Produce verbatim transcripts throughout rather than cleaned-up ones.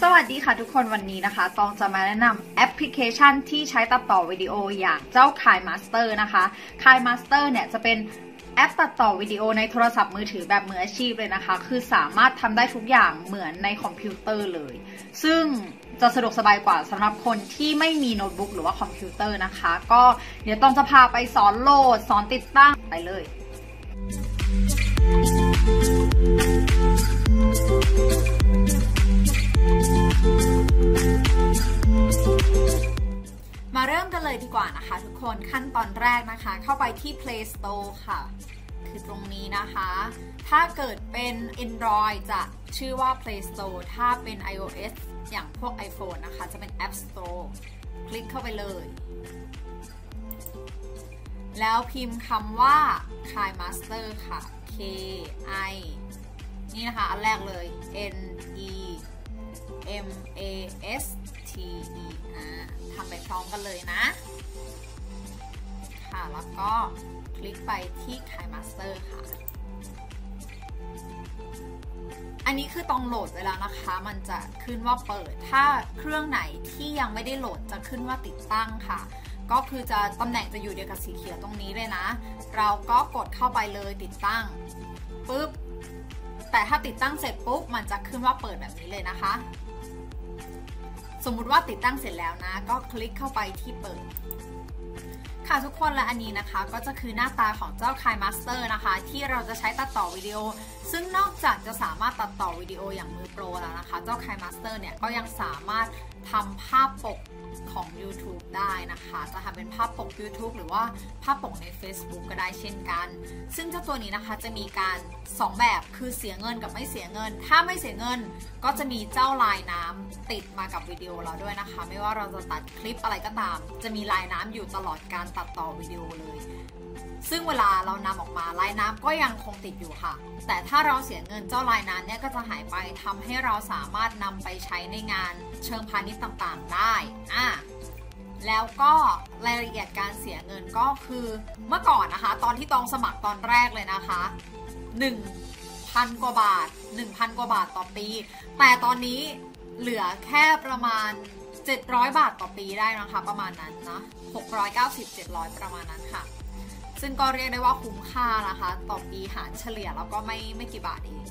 สวัสดีค่ะทุกคนวันนี้นะคะตองจะมาแนะนำแอปพลิเคชันที่ใช้ตัดต่อวิดีโออย่างเจ้า Kai Master นะคะ Kai Master เนี่ยจะเป็นแอปตัดต่อวิดีโอในโทรศัพท์มือถือแบบมืออาชีพเลยนะคะคือสามารถทำได้ทุกอย่างเหมือนในคอมพิวเตอร์เลยซึ่งจะสะดวกสบายกว่าสำหรับคนที่ไม่มีโน้ตบุ๊กหรือว่าคอมพิวเตอร์นะคะก็เดี๋ยวตองจะพาไปสอนโหลดสอนติดตั้งไปเลยมาเริ่มกันเลยดีกว่านะคะทุกคนขั้นตอนแรกนะคะเข้าไปที่ Play Store ค่ะคือตรงนี้นะคะถ้าเกิดเป็น Android จะชื่อว่า Play Store ถ้าเป็น iOS อย่างพวก iPhone นะคะจะเป็น App Store คลิกเข้าไปเลยแล้วพิมพ์คำว่า Kai Master ค่ะ K I นี่นะคะอันแรกเลย N E M A S T E Rทำไปพร้อมกันเลยนะค่ะแล้วก็คลิกไปที่ Kai Master ค่ะอันนี้คือต้องโหลดเวลานะคะมันจะขึ้นว่าเปิดถ้าเครื่องไหนที่ยังไม่ได้โหลดจะขึ้นว่าติดตั้งค่ะก็คือจะตำแหน่งจะอยู่เดียวกับสีเขียวตรงนี้เลยนะเราก็กดเข้าไปเลยติดตั้งปุ๊บแต่ถ้าติดตั้งเสร็จปุ๊บมันจะขึ้นว่าเปิดแบบนี้เลยนะคะสมมุติว่าติดตั้งเสร็จแล้วนะก็คลิกเข้าไปที่เปิดค่ะทุกคนและอันนี้นะคะก็จะคือหน้าตาของเจ้า Kai Master นะคะที่เราจะใช้ตัดต่อวิดีโอซึ่งนอกจากจะสามารถตัดต่อวิดีโออย่างมือโปรแล้วนะคะเจ้า Kai Master เนี่ยก็ยังสามารถทำภาพปกของ YouTube ได้นะคะจะทำเป็นภาพปก YouTube หรือว่าภาพปกใน Facebook ก็ได้เช่นกันซึ่งเจ้าตัวนี้นะคะจะมีการสองแบบคือเสียเงินกับไม่เสียเงินถ้าไม่เสียเงินก็จะมีเจ้าลายน้ำติดมากับวิดีโอเราด้วยนะคะไม่ว่าเราจะตัดคลิปอะไรก็ตามจะมีลายน้ำอยู่ตลอดการตัดต่อวิดีโอเลยซึ่งเวลาเรานำออกมาลายน้ำก็ยังคงติดอยู่ค่ะแต่ถ้าเราเสียเงินเจ้าลายน้ำเนี่ยก็จะหายไปทำให้เราสามารถนำไปใช้ในงานเชิงพาณิชย์ต่างๆได้อ่ะแล้วก็รายละเอียดการเสียเงินก็คือเมื่อก่อนนะคะตอนที่ตองสมัครตอนแรกเลยนะคะ หนึ่งพัน กว่าบาท หนึ่งพัน กว่าบาทต่อปีแต่ตอนนี้เหลือแค่ประมาณเจ็ดร้อยบาทต่อปีได้นะคะประมาณนั้นนะหกร้อยเก้าสิบ เจ็ดร้อยประมาณนั้นค่ะซึ่งก็เรียกได้ว่าคุ้มค่านะคะต่อปีหารเฉลี่ยแล้วก็ไม่ไม่กี่บาทเอง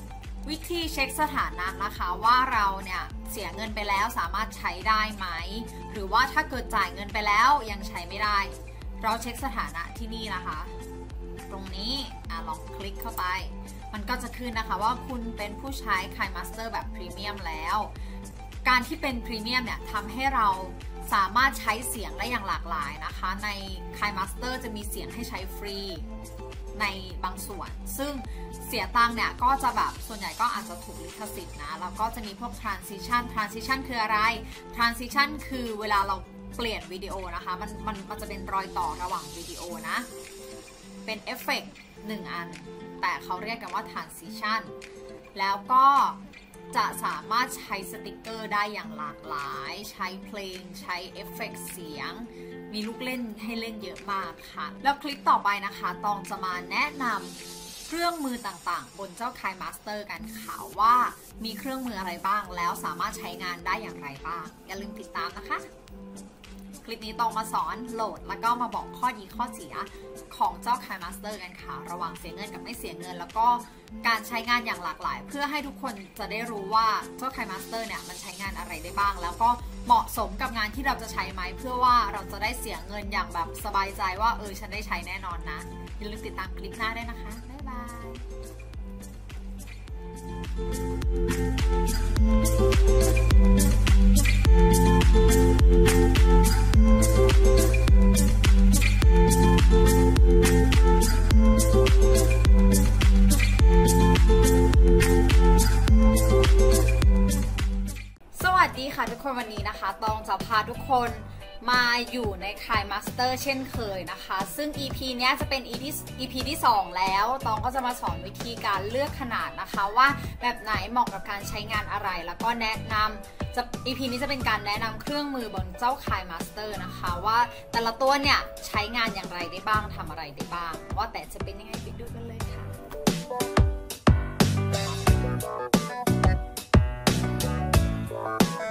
วิธีเช็คสถานะนะคะว่าเราเนี่ยเสียเงินไปแล้วสามารถใช้ได้ไหมหรือว่าถ้าเกิดจ่ายเงินไปแล้วยังใช้ไม่ได้เราเช็คสถานะที่นี่นะคะตรงนี้อ่ะลองคลิกเข้าไปมันก็จะขึ้นนะคะว่าคุณเป็นผู้ใช้ Kai Master แบบพรีเมียมแล้วการที่เป็นพรีเมียมเนี่ยทำให้เราสามารถใช้เสียงได้อย่างหลากหลายนะคะใน Kai Master จะมีเสียงให้ใช้ฟรีในบางส่วนซึ่งเสียตังเนี่ยก็จะแบบส่วนใหญ่ก็อาจจะถูกลิขสิทธิ์นะแล้วก็จะมีพวก transition transition คืออะไร transition คือเวลาเราเปลี่ยนวิดีโอนะคะมันมันมันจะเป็นรอยต่อระหว่างวิดีโอนะเป็นเอฟเฟกต์หนึ่งอันแต่เขาเรียกกันว่า transition แล้วก็จะสามารถใช้สติกเกอร์ได้อย่างหลากหลายใช้เพลงใช้เอฟเฟกต์เสียงมีลูกเล่นให้เล่นเยอะมากค่ะแล้วคลิปต่อไปนะคะตองจะมาแนะนำเครื่องมือต่างๆบนเจ้า Kai Master กันค่ะว่ามีเครื่องมืออะไรบ้างแล้วสามารถใช้งานได้อย่างไรบ้างอย่าลืมติดตามนะคะคลิปนี้ตองมาสอนโหลดแล้วก็มาบอกข้อดีข้อเสียของเจ้า Kai Master กันค่ะระหว่างเสียเงินกับไม่เสียเงินแล้วก็การใช้งานอย่างหลากหลายเพื่อให้ทุกคนจะได้รู้ว่าเจ้า Kai Master เนี่ยมันใช้งานอะไรได้บ้างแล้วก็เหมาะสมกับงานที่เราจะใช้ไหมเพื่อว่าเราจะได้เสียเงินอย่างแบบสบายใจว่าเออฉันได้ใช้แน่นอนนะอย่าลืมติดตามคลิปหน้าด้วยนะคะบ๊ายบายสวัสดีค่ะทุกคนวันนี้นะคะตองจะพาทุกคนมาอยู่ใน Kai Master เช่นเคยนะคะซึ่ง อี พี เนี้ยจะเป็น อี พี ที่สองแล้วตองก็จะมาสอนวิธีการเลือกขนาดนะคะว่าแบบไหนเหมาะกับการใช้งานอะไรแล้วก็แนะนำจะ อี พี นี้จะเป็นการแนะนำเครื่องมือบนเจ้า Kai Master นะคะว่าแต่ละตัวเนี่ยใช้งานอย่างไรได้บ้างทำอะไรได้บ้างว่าแต่จะเป็นยังไงไปดูกันเลยค่ะBye.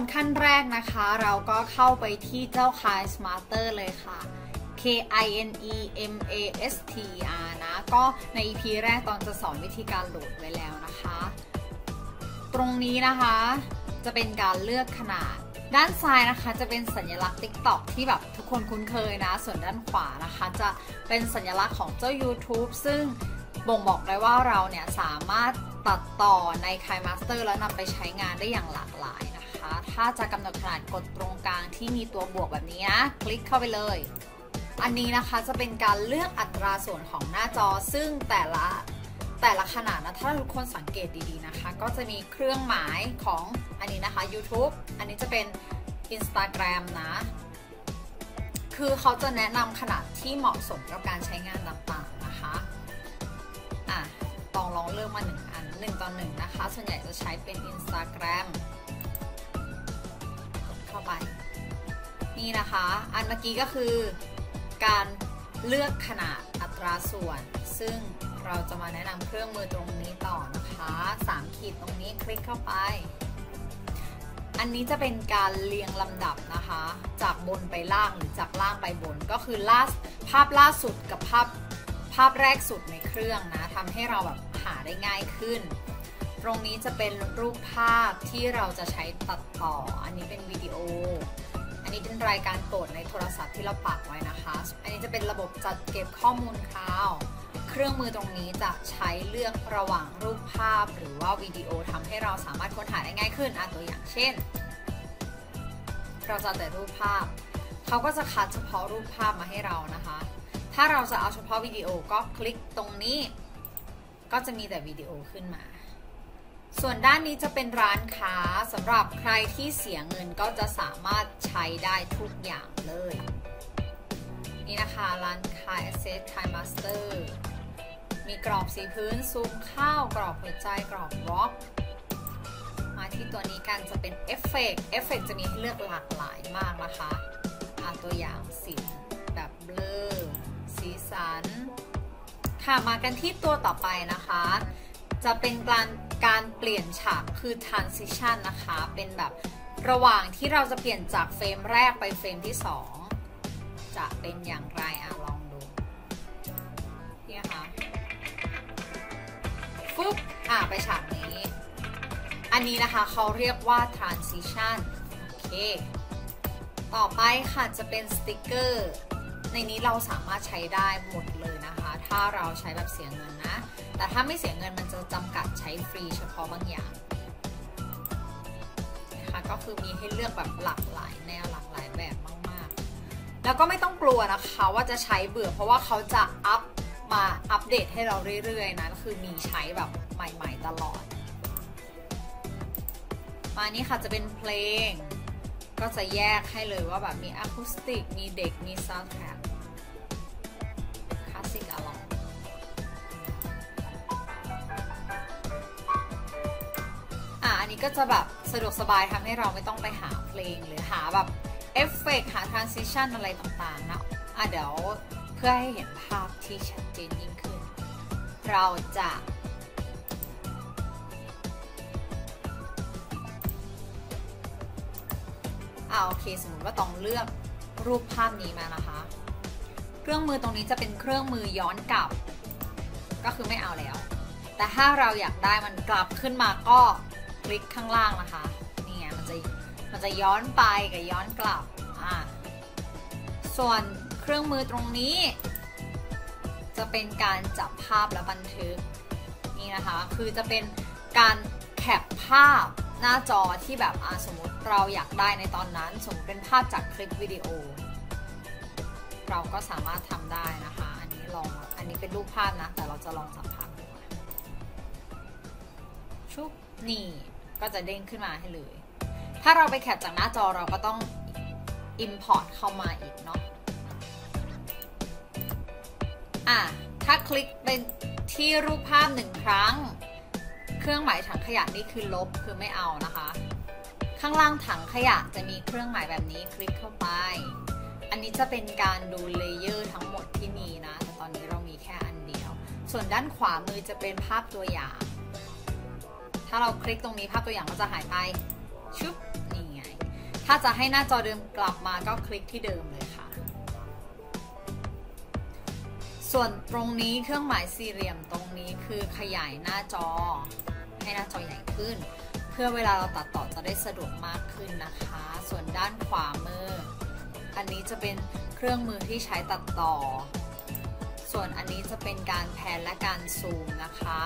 นขั้นแรกนะคะเราก็เข้าไปที่เจ้า Kinemaster เลยค่ะ K I N E M A S T E R นะก็ใน อี พี แรกตอนจะสอนวิธีการโหลดไว้แล้วนะคะตรงนี้นะคะจะเป็นการเลือกขนาดด้านซ้ายนะคะจะเป็นสัญลักษณ์ TikTok ที่แบบทุกคนคุ้นเคยนะส่วนด้านขวานะคะจะเป็นสัญลักษณ์ของเจ้า YouTube ซึ่งบ่งบอกได้ว่าเราเนี่ยสามารถตัดต่อใน Kinemaster แล้วนำไปใช้งานได้อย่างหลากหลายนะคะถ้าจะกำหนดขนาดกดตรงกลางที่มีตัวบวกแบบนี้นะคลิกเข้าไปเลยอันนี้นะคะจะเป็นการเลือกอัตราส่วนของหน้าจอซึ่งแต่ละแต่ละขนาดนะถ้าทุกคนสังเกตดีๆนะคะก็จะมีเครื่องหมายของอันนี้นะคะ YouTube อันนี้จะเป็น Instagram นะคือเขาจะแนะนำขนาดที่เหมาะสมกับการใช้งานต่างๆนะคะอ่ะลองลองเลือกมาหนึ่งอันหนึ่งต่อหนึ่งนะคะส่วนใหญ่จะใช้เป็น Instagram กดเข้าไปนี่นะคะอันเมื่อกี้ก็คือการเลือกขนาดอัตราส่วนซึ่งเราจะมาแนะนำเครื่องมือตรงนี้ต่อนะคะสามขีดตรงนี้คลิกเข้าไปอันนี้จะเป็นการเรียงลำดับนะคะจากบนไปล่างหรือจากล่างไปบนก็คือล่าภาพล่าสุดกับภาพภาพแรกสุดในเครื่องนะทำให้เราแบบหาได้ง่ายขึ้นตรงนี้จะเป็นรูปภาพที่เราจะใช้ตัดต่ออันนี้เป็นวิดีโออันนี้เป็นรายการโปรดในโทรศัพท์ที่เราปักไว้นะคะอันนี้จะเป็นระบบจัดเก็บข้อมูลคลาวด์เครื่องมือตรงนี้จะใช้เลือกระหว่างรูปภาพหรือว่าวิดีโอทำให้เราสามารถค้นหาได้ง่ายขึ้นอ่ะตัวอย่างเช่นเราจะแต่รูปภาพเขาก็จะคัดเฉพาะรูปภาพมาให้เรานะคะถ้าเราจะเอาเฉพาะวิดีโอก็คลิกตรงนี้ก็จะมีแต่วิดีโอขึ้นมาส่วนด้านนี้จะเป็นร้านค้าสำหรับใครที่เสียเงินก็จะสามารถใช้ได้ทุกอย่างเลยนี่นะคะร้านค้า Access Kinemaster มีกรอบสีพื้นซูมเข้ากรอบหัวใจกรอบวอล์กมาที่ตัวนี้กันจะเป็นเอฟเฟกต์เอฟเฟกต์จะมีให้เลือกหลากหลายมากนะคะอ่ะตัวอย่างสีแบบเบลอสีสันค่ะมากันที่ตัวต่อไปนะคะจะเป็นการการเปลี่ยนฉากคือ transition นะคะเป็นแบบระหว่างที่เราจะเปลี่ยนจากเฟรมแรกไปเฟรมที่สองจะเป็นอย่างไรอ่ะลองดูนี่ค่ะปุ๊บอ่ะไปฉากนี้อันนี้นะคะเขาเรียกว่า transition โอเคต่อไปค่ะจะเป็นสติ๊กเกอร์ในนี้เราสามารถใช้ได้หมดเลยนะคะถ้าเราใช้แบบเสียเงินนะแต่ถ้าไม่เสียเงินมันจะจำกัดใช้ฟรีเฉพาะบางอย่างนะคะก็คือมีให้เลือกแบบหลากหลายแนวหลากหลายแบบมากๆแล้วก็ไม่ต้องกลัวนะคะว่าจะใช้เบื่อเพราะว่าเขาจะอัพมาอัปเดตให้เราเรื่อยๆนะคือมีใช้แบบใหม่ๆตลอดมานี่ค่ะจะเป็นเพลงก็จะแยกให้เลยว่าแบบมีอะคูสติกมีเด็กมีซาวด์แทร็กคลาสสิกอะลองอ่ะอันนี้ก็จะแบบสะดวกสบายทำให้เราไม่ต้องไปหาเพลงหรือหาแบบเอฟเฟกต์หาทรานซิชันอะไรต่างๆนะอ่ะเดี๋ยวเพื่อให้เห็นภาพที่ชัดเจนยิ่งขึ้นเราจะโอเคสมมุติว่าต้องเลือกรูปภาพนี้มานะคะเครื่องมือตรงนี้จะเป็นเครื่องมือย้อนกลับก็คือไม่เอาแล้วแต่ถ้าเราอยากได้มันกลับขึ้นมาก็คลิกข้างล่างนะคะนี่ไงมันจะมันจะย้อนไปกับย้อนกลับอ่าส่วนเครื่องมือตรงนี้จะเป็นการจับภาพและบันทึกนี่นะคะคือจะเป็นการแคปภาพหน้าจอที่แบบอ่าสมมติเราอยากได้ในตอนนั้นสมมติเป็นภาพจากคลิปวิดีโอเราก็สามารถทำได้นะคะอันนี้ลองอันนี้เป็นรูปภาพนะแต่เราจะลองสัมผัสดูชุบนี่ก็จะเด้งขึ้นมาให้เลยถ้าเราไปแคปจากหน้าจอเราก็ต้อง import เข้ามาอีกเนาะอ่ะถ้าคลิกเป็นที่รูปภาพหนึ่งครั้งเครื่องหมายถังขยะนี่คือลบคือไม่เอานะคะข้างล่างถังขยะจะมีเครื่องหมายแบบนี้คลิกเข้าไปอันนี้จะเป็นการดูเลเยอร์ทั้งหมดที่มีนะแต่ตอนนี้เรามีแค่อันเดียวส่วนด้านขวามือจะเป็นภาพตัวอย่างถ้าเราคลิกตรงนี้ภาพตัวอย่างก็จะหายไปชุบนี่ไง ถ้าจะให้หน้าจอเดิมกลับมาก็คลิกที่เดิมเลยค่ะส่วนตรงนี้เครื่องหมายสี่เหลี่ยมตรงนี้คือขยายหน้าจอให้หน้าจอใหญ่ขึ้นเพื่อเวลาเราตัดต่อจะได้สะดวกมากขึ้นนะคะส่วนด้านขวามืออันนี้จะเป็นเครื่องมือที่ใช้ตัดต่อส่วนอันนี้จะเป็นการแพนและการซูมนะคะ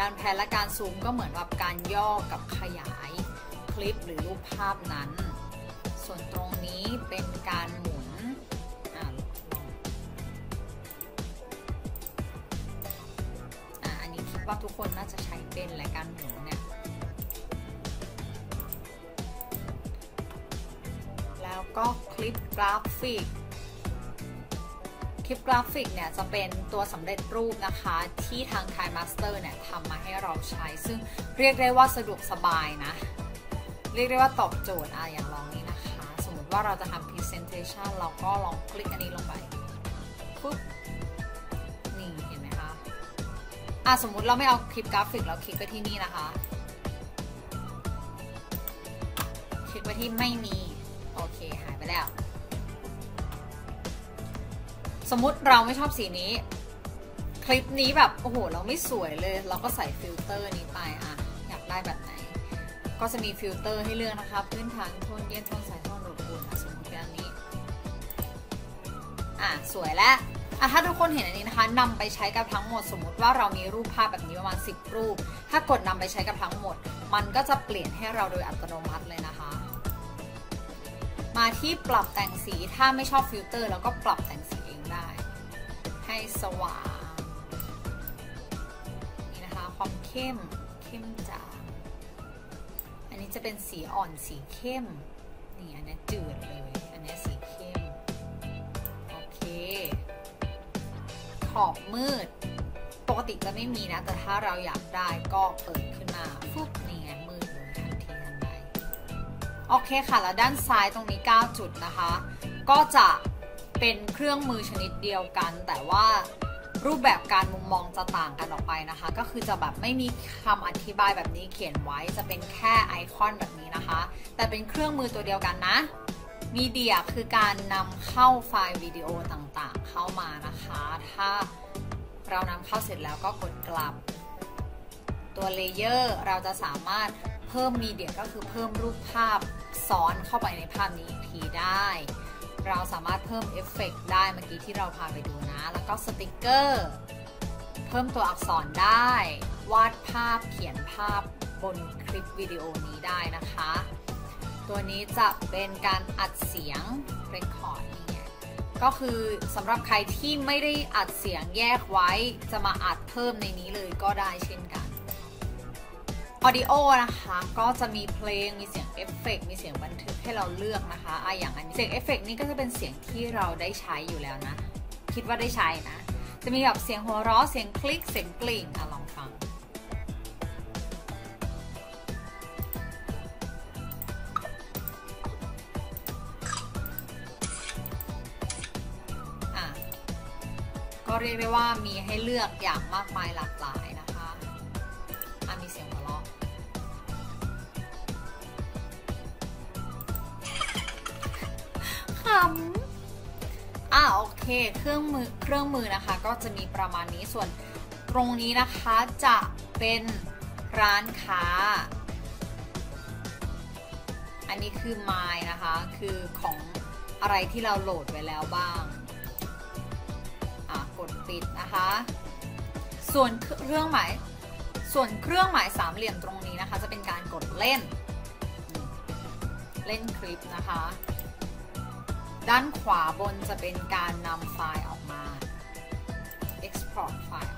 การแพนและการซูมก็เหมือนกับการย่อกับขยายคลิปหรือรูปภาพนั้นส่วนตรงนี้เป็นการหมุนอันนี้คิดว่าทุกคนน่าจะใช้เป็นและการหมุนเนี่ยแล้วก็คลิปกราฟิกคลิปกราฟิกเนี่ยจะเป็นตัวสำเร็จรูปนะคะที่ทาง Time Master เนี่ยทำมาให้เราใช้ซึ่งเรียกได้ว่าสะดวกสบายนะเรียกได้ว่าตอบโจทย์อะอย่างลองนี้นะคะสมมติว่าเราจะทำ Presentation เราก็ลองคลิกอันนี้ลงไปปุ๊บนี่เห็นไหมคะอ่ะสมมติเราไม่เอาคลิปกราฟิกเราคลิกไปที่นี่นะคะคลิกไปที่ไม่มีโอเคหายไปแล้วสมมุติเราไม่ชอบสีนี้คลิปนี้แบบโอ้โหเราไม่สวยเลยเราก็ใส่ฟิลเตอร์นี้ไปอ่ะอยากได้แบบไหนก็จะมีฟิลเตอร์ให้เลือกนะคะพื้นฐานโทนเย็นโทนใสโทนโดดขุ่นสมมติแบบนี้อ่ะสวยแล้วอ่ะถ้าทุกคนเห็นอันนี้นะคะนำไปใช้กับทั้งหมดสมมติว่าเรามีรูปภาพแบบนี้ประมาณสิบรูปถ้ากดนำไปใช้กับทั้งหมดมันก็จะเปลี่ยนให้เราโดยอัตโนมัติเลยนะคะมาที่ปรับแต่งสีถ้าไม่ชอบฟิลเตอร์เราก็ปรับแต่งสีได้ให้สว่างนี่นะคะความเข้มเข้มจางอันนี้จะเป็นสีอ่อนสีเข้มนี่อันนี้จืดเลยอันนี้สีเข้มโอเคขอบมืดปกติจะไม่มีนะแต่ถ้าเราอยากได้ก็เปิดขึ้นมาปุ๊บนี่ไงมืดเลยทันทีทันใดโอเคค่ะแล้วด้านซ้ายตรงนี้เก้าจุดนะคะก็จะเป็นเครื่องมือชนิดเดียวกันแต่ว่ารูปแบบการมุมมองจะต่างกันออกไปนะคะก็คือจะแบบไม่มีคำอธิบายแบบนี้เขียนไว้จะเป็นแค่ไอคอนแบบนี้นะคะแต่เป็นเครื่องมือตัวเดียวกันนะมีเดียคือการนำเข้าไฟล์วิดีโอต่างๆเข้ามานะคะถ้าเรานำเข้าเสร็จแล้วก็กดกลับตัวเลเยอร์เราจะสามารถเพิ่มมีเดียก็คือเพิ่มรูปภาพซ้อนเข้าไปในภาพนี้อีกทีได้เราสามารถเพิ่มเอฟเฟกต์ได้เมื่อกี้ที่เราพาไปดูนะแล้วก็สติกเกอร์เพิ่มตัวอักษรได้วาดภาพเขียนภาพบนคลิปวิดีโอนี้ได้นะคะตัวนี้จะเป็นการอัดเสียงเรคคอร์ดเนี่ยก็คือสำหรับใครที่ไม่ได้อัดเสียงแยกไว้จะมาอัดเพิ่มในนี้เลยก็ได้เช่นกันออดิโอนะคะก็จะมีเพลงมีเสียงเอฟเฟกต์มีเสียงบันทึกให้เราเลือกนะคะอ่ะอย่างอันนี้เสียงเอฟเฟกต์นี่ก็จะเป็นเสียงที่เราได้ใช้อยู่แล้วนะคิดว่าได้ใช้นะจะมีแบบเสียงหัวเราะเสียงคลิกเสียงกลิ่งอ่ะลองฟังอ่ะก็เรียกได้ว่ามีให้เลือกอย่างมากมายหลากหลายนะคะอ่ะมีเสียงอ่าโอเคเครื่องมือเครื่องมือนะคะก็จะมีประมาณนี้ส่วนตรงนี้นะคะจะเป็นร้านค้าอันนี้คือ My นะคะคือของอะไรที่เราโหลดไว้แล้วบ้างอ่ากดปิดนะคะส่วนเครื่องหมายส่วนเครื่องหมายสามเหลี่ยมตรงนี้นะคะจะเป็นการกดเล่นเล่นคลิปนะคะด้านขวาบนจะเป็นการนำไฟล์ออกมา export ไฟล์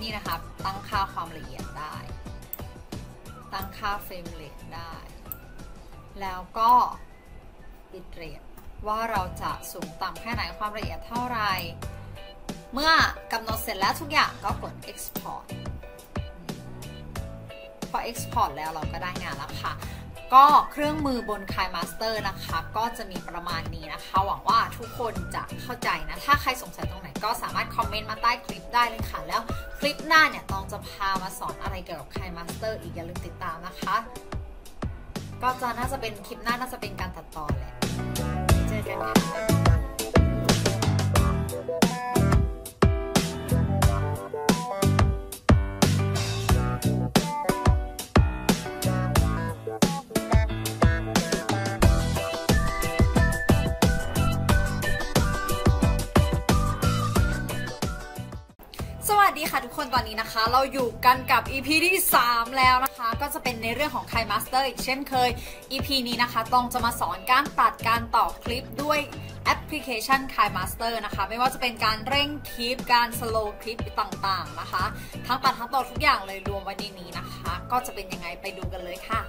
นี่นะคะตั้งค่าความละเอียดได้ตั้งค่าเฟรมเรทได้แล้วก็บิตเรทว่าเราจะสูงต่ำแค่ไหนความละเอียดเท่าไหร่เมื่อกำหนดเสร็จแล้วทุกอย่างก็กด export พอ export แล้วเราก็ได้งานแล้วค่ะก็เครื่องมือบน Time Master นะคะก็จะมีประมาณนี้นะคะหวังว่าทุกคนจะเข้าใจนะถ้าใครสงสัยตรงไหนก็สามารถคอมเมนต์มาใต้คลิปได้เลยค่ะแล้วคลิปหน้าเนี่ยต้องจะพามาสอนอะไรเกี่ยวกับ Time Master อีกอย่าลืมติดตามนะคะ ก็จะน่าจะเป็นคลิปหน้าน่าจะเป็นการตัดต่อแหละเจอกันค่ะสวัสดีค่ะทุกคนตอนนี้นะคะเราอยู่กันกับ อี พี ที่สามแล้วนะคะก็จะเป็นในเรื่องของ Kai Master อีกเช่นเคย อี พี นี้นะคะต้องจะมาสอนการตัดการต่อคลิปด้วยแอปพลิเคชัน Kai Master นะคะไม่ว่าจะเป็นการเร่งคลิปการสโลว์คลิปต่างๆนะคะทั้งตัดทั้งต่อทุกอย่างเลยรวมไว้ในนี้นะคะก็จะเป็นยังไงไปดูกันเลยค่ะ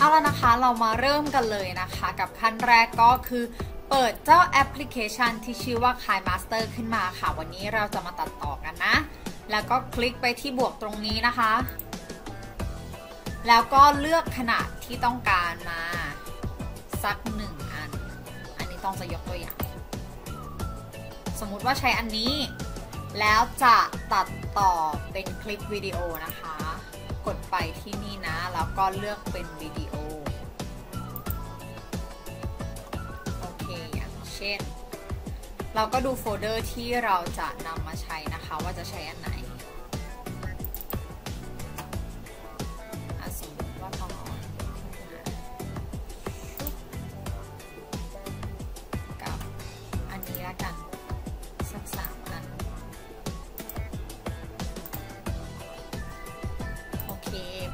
เอาละนะคะเรามาเริ่มกันเลยนะคะกับขั้นแรกก็คือเปิดเจ้าแอปพลิเคชันที่ชื่อว่า Kai Master ขึ้นมาค่ะวันนี้เราจะมาตัดต่อกันนะแล้วก็คลิกไปที่บวกตรงนี้นะคะแล้วก็เลือกขนาดที่ต้องการมาสักหนึ่งอันอันนี้ต้องจะยกตัวอย่างสมมุติว่าใช้อันนี้แล้วจะตัดต่อเป็นคลิปวิดีโอนะคะกดไปที่นี่นะแล้วก็เลือกเป็นวิดีโอโอเคอย่างเช่นเราก็ดูโฟลเดอร์ที่เราจะนำมาใช้นะคะว่าจะใช้อันไหนสมมติว่าตอนกับอันนี้ละกันสักสามอัน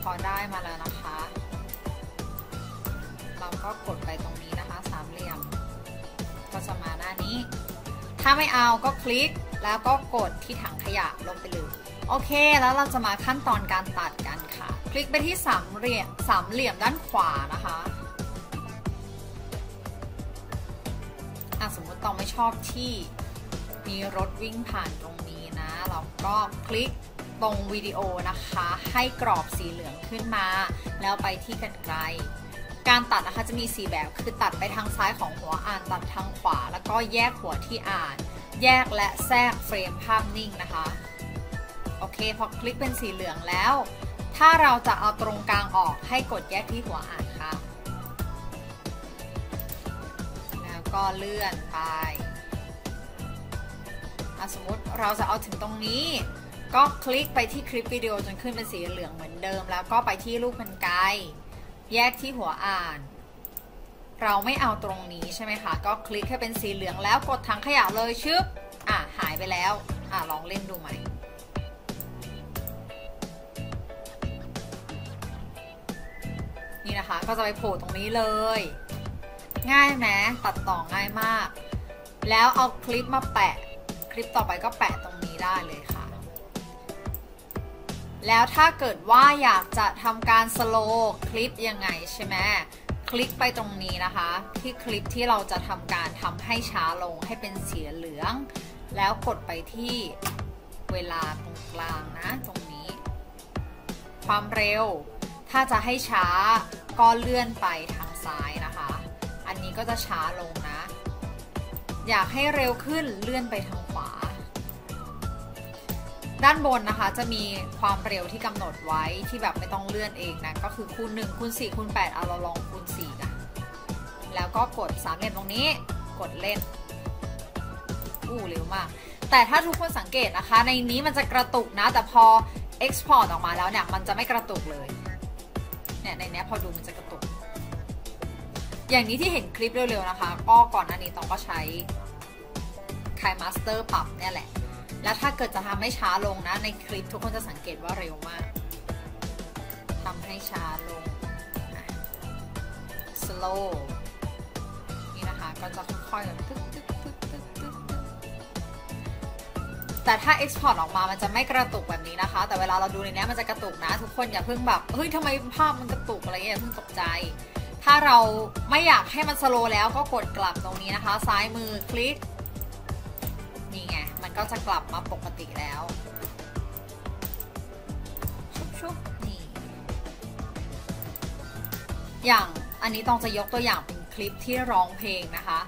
พอได้มาแล้วนะคะเราก็กดไปตรงนี้นะคะสามเหลี่ยมก็จะมาหน้านี้ถ้าไม่เอาก็คลิกแล้วก็กดที่ถังขยะลงไปเลยโอเคแล้วเราจะมาขั้นตอนการตัดกันค่ะคลิกไปที่สามเหลี่ยมสามเหลี่ยมด้านขวานะคะอ่ะสมมติต้องไม่ชอบที่มีรถวิ่งผ่านตรงนี้นะเราก็คลิกตรงวิดีโอนะคะให้กรอบสีเหลืองขึ้นมาแล้วไปที่กรรไกรการตัดนะคะจะมีสี่แบบคือตัดไปทางซ้ายของหัวอ่านตัดทางขวาแล้วก็แยกหัวที่อ่านแยกและแทรกเฟรมภาพนิ่งนะคะโอเคพอคลิกเป็นสีเหลืองแล้วถ้าเราจะเอาตรงกลางออกให้กดแยกที่หัวอ่านค่ะแล้วก็เลื่อนไปสมมติเราจะเอาถึงตรงนี้ก็คลิกไปที่คลิปวิดีโอจนขึ้นเป็นสีเหลืองเหมือนเดิมแล้วก็ไปที่รูปกรรไกรแยกที่หัวอ่านเราไม่เอาตรงนี้ใช่ไหมคะก็คลิกให้เป็นสีเหลืองแล้วกดถังขยะเลยชึบอ่ะหายไปแล้วอ่ะลองเล่นดูไหมนี่นะคะก็จะไปโผล่ตรงนี้เลยง่ายไหมตัดต่อง่ายมากแล้วเอาคลิปมาแปะคลิปต่อไปก็แปะตรงนี้ได้เลยค่ะแล้วถ้าเกิดว่าอยากจะทำการสโลว์คลิปยังไงใช่ไหมคลิกไปตรงนี้นะคะที่คลิปที่เราจะทำการทำให้ช้าลงให้เป็นสีเหลืองแล้วกดไปที่เวลาตรงกลางนะตรงนี้ความเร็วถ้าจะให้ช้าก็เลื่อนไปทางซ้ายนะคะอันนี้ก็จะช้าลงนะอยากให้เร็วขึ้นเลื่อนไปทางขวาด้านบนนะคะจะมีความเร็วที่กำหนดไว้ที่แบบไม่ต้องเลื่อนเองนะก็คือคูณหนึ่งคูณสี่คูณแปดเอาเราลองคูณสี่กันแล้วก็กดสามเหลี่ยมตรงนี้กดเล่นอู้เร็วมากแต่ถ้าทุกคนสังเกตนะคะในนี้มันจะกระตุกนะแต่พอ Export ออกมาแล้วเนี่ยมันจะไม่กระตุกเลยเนี่ยในนี้พอดูมันจะกระตุกอย่างนี้ที่เห็นคลิปเร็วๆนะคะก็ก่อนอันนี้ต้องก็ใช้ Kai Master ปรับเนี่ยแหละแล้วถ้าเกิดจะทำให้ช้าลงนะในคลิปทุกคนจะสังเกตว่าเร็วมากทำให้ช้าลง slow นี่นะคะก็จะค่อยๆแบบตึ๊กตึ๊กตึ๊กตึ๊กตึ๊กแต่ถ้า export ออกมามันจะไม่กระตุกแบบนี้นะคะแต่เวลาเราดูในนี้มันจะกระตุกนะทุกคนอย่าเพิ่งแบบเฮ้ยทำไมภาพมันกระตุกอะไรอย่าเพิ่งตกใจถ้าเราไม่อยากให้มัน slow แล้วก็กดกลับตรงนี้นะคะซ้ายมือคลิกนี่ไงมันก็จะกลับมาปกติแล้วชุบๆนี่อย่างอันนี้ต้องจะยกตัวอย่างเป็นคลิปที่ร้องเพลงนะคะ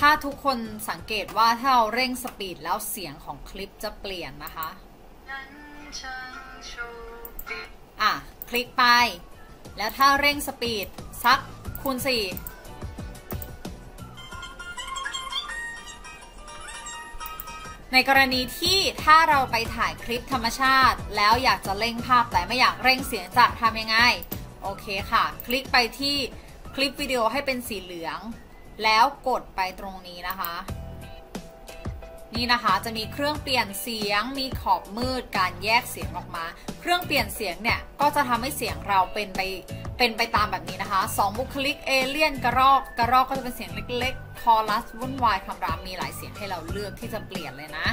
ถ้าทุกคนสังเกตว่าถ้าเราเร่งสปีดแล้วเสียงของคลิปจะเปลี่ยนนะคะอ่ะคลิกไปแล้วถ้าเร่งสปีดสักคูณสี่ในกรณีที่ถ้าเราไปถ่ายคลิปธรรมชาติแล้วอยากจะเร่งภาพแต่ไม่อยากเร่งเสียงจะทำยังไงโอเคค่ะคลิกไปที่คลิปวิดีโอให้เป็นสีเหลืองแล้วกดไปตรงนี้นะคะนี่นะคะจะมีเครื่องเปลี่ยนเสียงมีขอบมืดการแยกเสียงออกมาเครื่องเปลี่ยนเสียงเนี่ยก็จะทำให้เสียงเราเป็นไปเป็นไปตามแบบนี้นะคะสองบุคลิกเอเลี่ยนกระรอกกระรอกก็จะเป็นเสียงเล็กๆคอรัสวุ่นวายคำรามมีหลายเสียงให้เราเลือกที่จะเปลี่ยนเลยนะ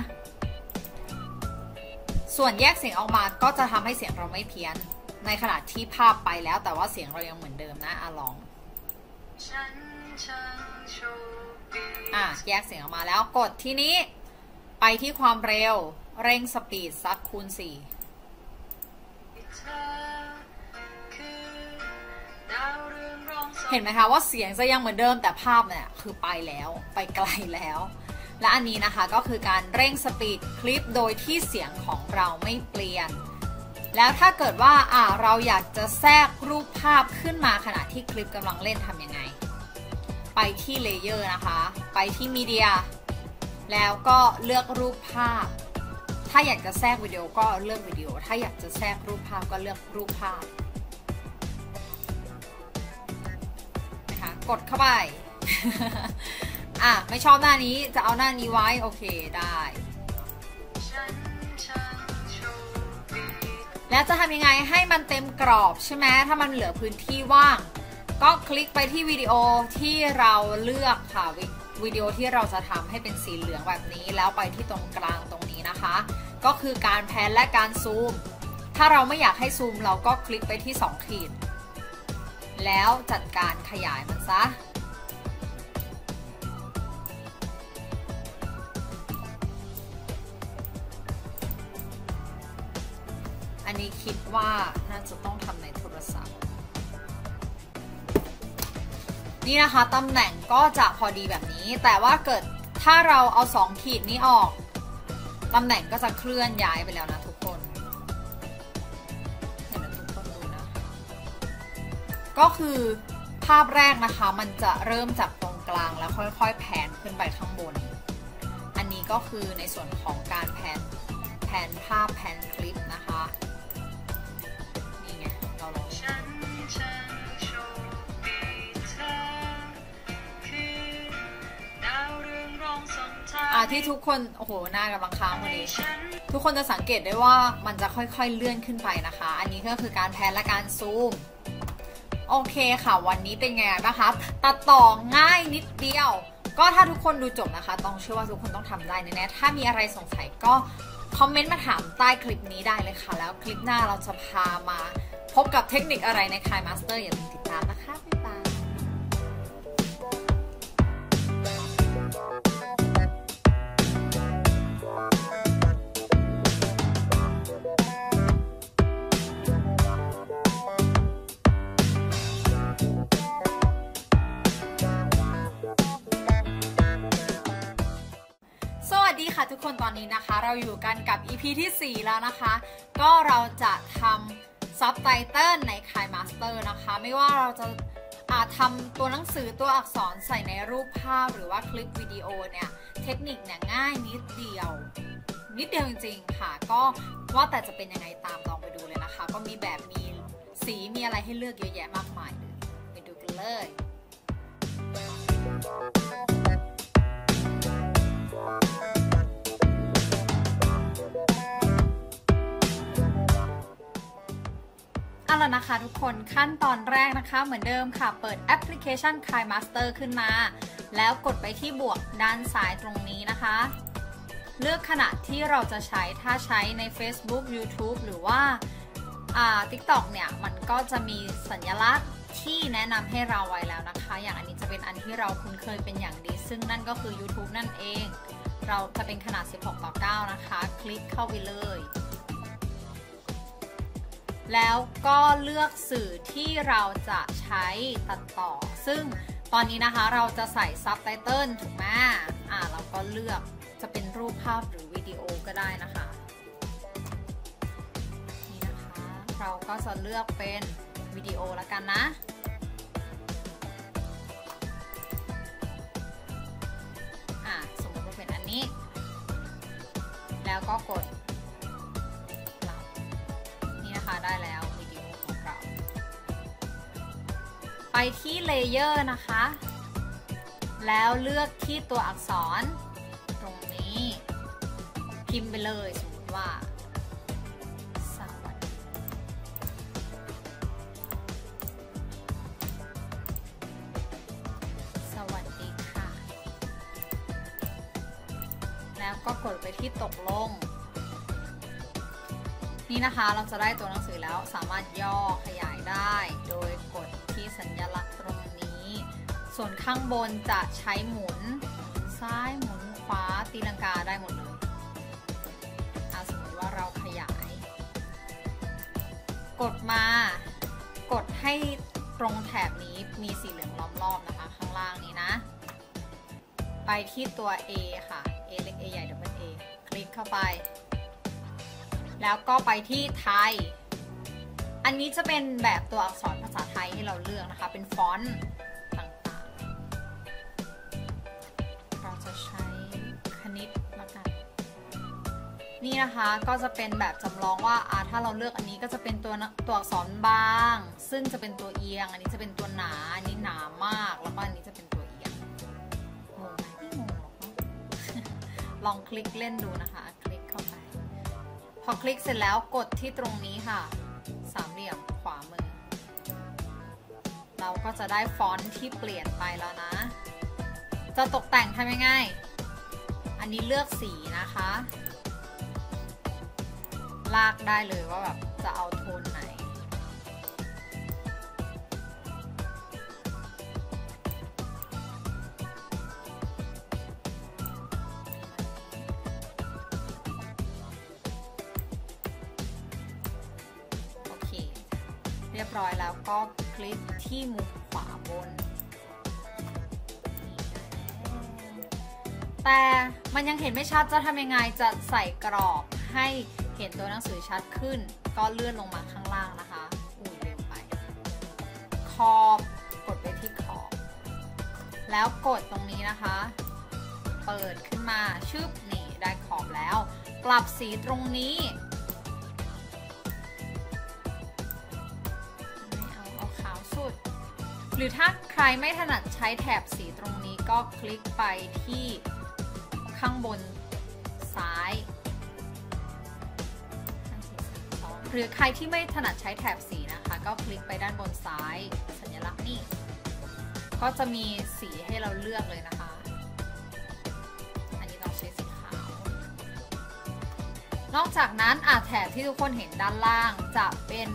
ส่วนแยกเสียงออกมาก็จะทำให้เสียงเราไม่เพี้ยนในขณะที่ภาพไปแล้วแต่ว่าเสียงเรายังเหมือนเดิมนะอะลองอ่ะแยกเสียงออกมาแล้วกดที่นี้ไปที่ความเร็วเร่งสปีดสักคูณสี่เห็นไหมคะว่าเสียงจะยังเหมือนเดิมแต่ภาพเนี่ยคือไปแล้วไปไกลแล้วและอันนี้นะคะก็คือการเร่งสปีดคลิปโดยที่เสียงของเราไม่เปลี่ยนแล้วถ้าเกิดว่าอ่าเราอยากจะแทรกรูปภาพขึ้นมาขณะที่คลิปกำลังเล่นทำยังไงไปที่เลเยอร์นะคะไปที่มีเดียแล้วก็เลือกรูปภาพถ้าอยากจะแทรกวิดีโอก็เลือกวิดีโอถ้าอยากจะแทรกรูปภาพก็เลือกรูปภาพนะคะกดเข้าไป อ่ะไม่ชอบหน้านี้จะเอาหน้านี้ไว้โอเคได้แล้วจะทำยังไงให้มันเต็มกรอบใช่ไหมถ้ามันเหลือพื้นที่ว่างก็คลิกไปที่วิดีโอที่เราเลือกค่ะวิดีโอที่เราจะทำให้เป็นสีเหลืองแบบนี้แล้วไปที่ตรงกลางตรงนี้นะคะก็คือการแพนและการซูมถ้าเราไม่อยากให้ซูมเราก็คลิกไปที่สองขีดแล้วจัดการขยายมันซะอันนี้คิดว่าน่าจะต้องทำในโทรศัพท์นี่นะคะตำแหน่งก็จะพอดีแบบนี้แต่ว่าเกิดถ้าเราเอาสองขีดนี้ออกตำแหน่งก็จะเคลื่อนย้ายไปแล้วนะทุกคนเห็นนะทุกคนดูนะก็คือภาพแรกนะคะมันจะเริ่มจากตรงกลางแล้วค่อยๆแผนขึ้นไปข้างบนอันนี้ก็คือในส่วนของการแผนแผนภาพแผนคลิปนะคะนี่ไงเราลองอ่ะที่ทุกคนโอ้โหหน้ากำลังค้างพอดีทุกคนจะสังเกตได้ว่ามันจะค่อยๆเลื่อนขึ้นไปนะคะอันนี้ก็คือการแพนและการซูมโอเคค่ะวันนี้เป็นไงบ้างคะตัดต่อง่ายนิดเดียวก็ถ้าทุกคนดูจบนะคะต้องเชื่อว่าทุกคนต้องทำได้แน่ๆถ้ามีอะไรสงสัยก็คอมเมนต์มาถามใต้คลิปนี้ได้เลยค่ะแล้วคลิปหน้าเราจะพามาพบกับเทคนิคอะไรในคลายมาสเตอร์อย่าลืมติดตามนะคะบ๊ายบายทุกคนตอนนี้นะคะเราอยู่กันกับ อี พี ที่สี่แล้วนะคะก็เราจะทำซับไตเติลในคลายมาสเตอร์นะคะไม่ว่าเราจะอาจทำตัวหนังสือตัวอักษรใส่ในรูปภาพหรือว่าคลิปวิดีโอเนี่ยเทคนิคเนี่ยง่ายนิดเดียวนิดเดียวจริงๆค่ะก็ว่าแต่จะเป็นยังไงตามลองไปดูเลยนะคะก็มีแบบมีสีมีอะไรให้เลือกเยอะแยะมากมายเลยไปดูกันเลยเอาล่ะนะคะทุกคนขั้นตอนแรกนะคะเหมือนเดิมค่ะเปิดแอปพลิเคชัน Cline Master ขึ้นมาแล้วกดไปที่บวกด้านซ้ายตรงนี้นะคะเลือกขณะที่เราจะใช้ถ้าใช้ใน Facebook YouTube หรือว่า TikTok เนี่ยมันก็จะมีสัญลักษณ์ที่แนะนำให้เราไว้แล้วนะคะอย่างอันนี้จะเป็นอันที่เราคุ้นเคยเป็นอย่างดีซึ่งนั่นก็คือ YouTube นั่นเองเราจะเป็นขนาด สิบหกต่อเก้า นะคะคลิกเข้าไปเลยแล้วก็เลือกสื่อที่เราจะใช้ตัดต่อซึ่ง ตอนนี้นะคะเราจะใส่ซับไตเติลถูกไหมอ่าเราก็เลือกจะเป็นรูปภาพหรือวิดีโอก็ได้นะคะนี่นะคะเราก็จะเลือกเป็นวิดีโอแล้วกันนะอ่าสมมติว่าเป็นอันนี้แล้วก็กดนี่นะคะได้แล้ววิดีโอของเราไปที่เลเยอร์นะคะแล้วเลือกที่ตัวอักษรตรงนี้พิมพ์ไปเลยสมมติว่าสวัสดีสวัสดีค่ะแล้วก็กดไปที่ตกลงนี่นะคะเราจะได้ตัวหนังสือแล้วสามารถย่อขยายได้โดยกดที่สัญลักษณ์ตรงนี้ส่วนข้างบนจะใช้หมุนซ้ายหมุนขวาตีลังกาได้หมดเลยถ้าสมมติว่าเราขยายกดมากดให้ตรงแถบนี้มีสีเหลืองล้อมรอบนะคะข้างล่างนี้นะไปที่ตัว A ค่ะ A เล็ก A ใหญ่ double A คลิกเข้าไปแล้วก็ไปที่ไทยอันนี้จะเป็นแบบตัวอักษรภาษาไทยให้เราเลือกนะคะเป็นฟอนต์ต่างๆเราจะใช้คณิตละกันนี่นะคะก็จะเป็นแบบจำลองว่าอ่าถ้าเราเลือกอันนี้ก็จะเป็นตัวตัวอักษรบางซึ่งจะเป็นตัวเอียงอันนี้จะเป็นตัวหนาอันนี้หนามากแล้วก็อันนี้จะเป็นตัวเอียงงงไหมไม่งงหรอกลองคลิกเล่นดูนะคะพอคลิกเสร็จแล้วกดที่ตรงนี้ค่ะสามเหลี่ยมขวามือเราก็จะได้ฟอนต์ที่เปลี่ยนไปแล้วนะจะตกแต่งทำยังไงอันนี้เลือกสีนะคะลากได้เลยว่าแบบจะเอาโทนไหนเรียบร้อยแล้วก็คลิกที่มุมขวาบนแต่มันยังเห็นไม่ชัดจะทำยังไงจะใส่กรอบให้เห็นตัวหนังสือชัดขึ้นก็เลื่อนลงมาข้างล่างนะคะอุ้ยเร็วไปขอบกดไปที่ขอบแล้วกดตรงนี้นะคะเปิดขึ้นมาชึบนี่ได้ขอบแล้วปรับสีตรงนี้หรือถ้าใครไม่ถนัดใช้แถบสีตรงนี้ก็คลิกไปที่ข้างบนซ้ายหรือใครที่ไม่ถนัดใช้แถบสีนะคะก็คลิกไปด้านบนซ้ายสัญลักษณ์นี่ก็จะมีสีให้เราเลือกเลยนะคะอันนี้เราใช้สีขาวนอกจากนั้นอาจแถบที่ทุกคนเห็นด้านล่างจะเป็น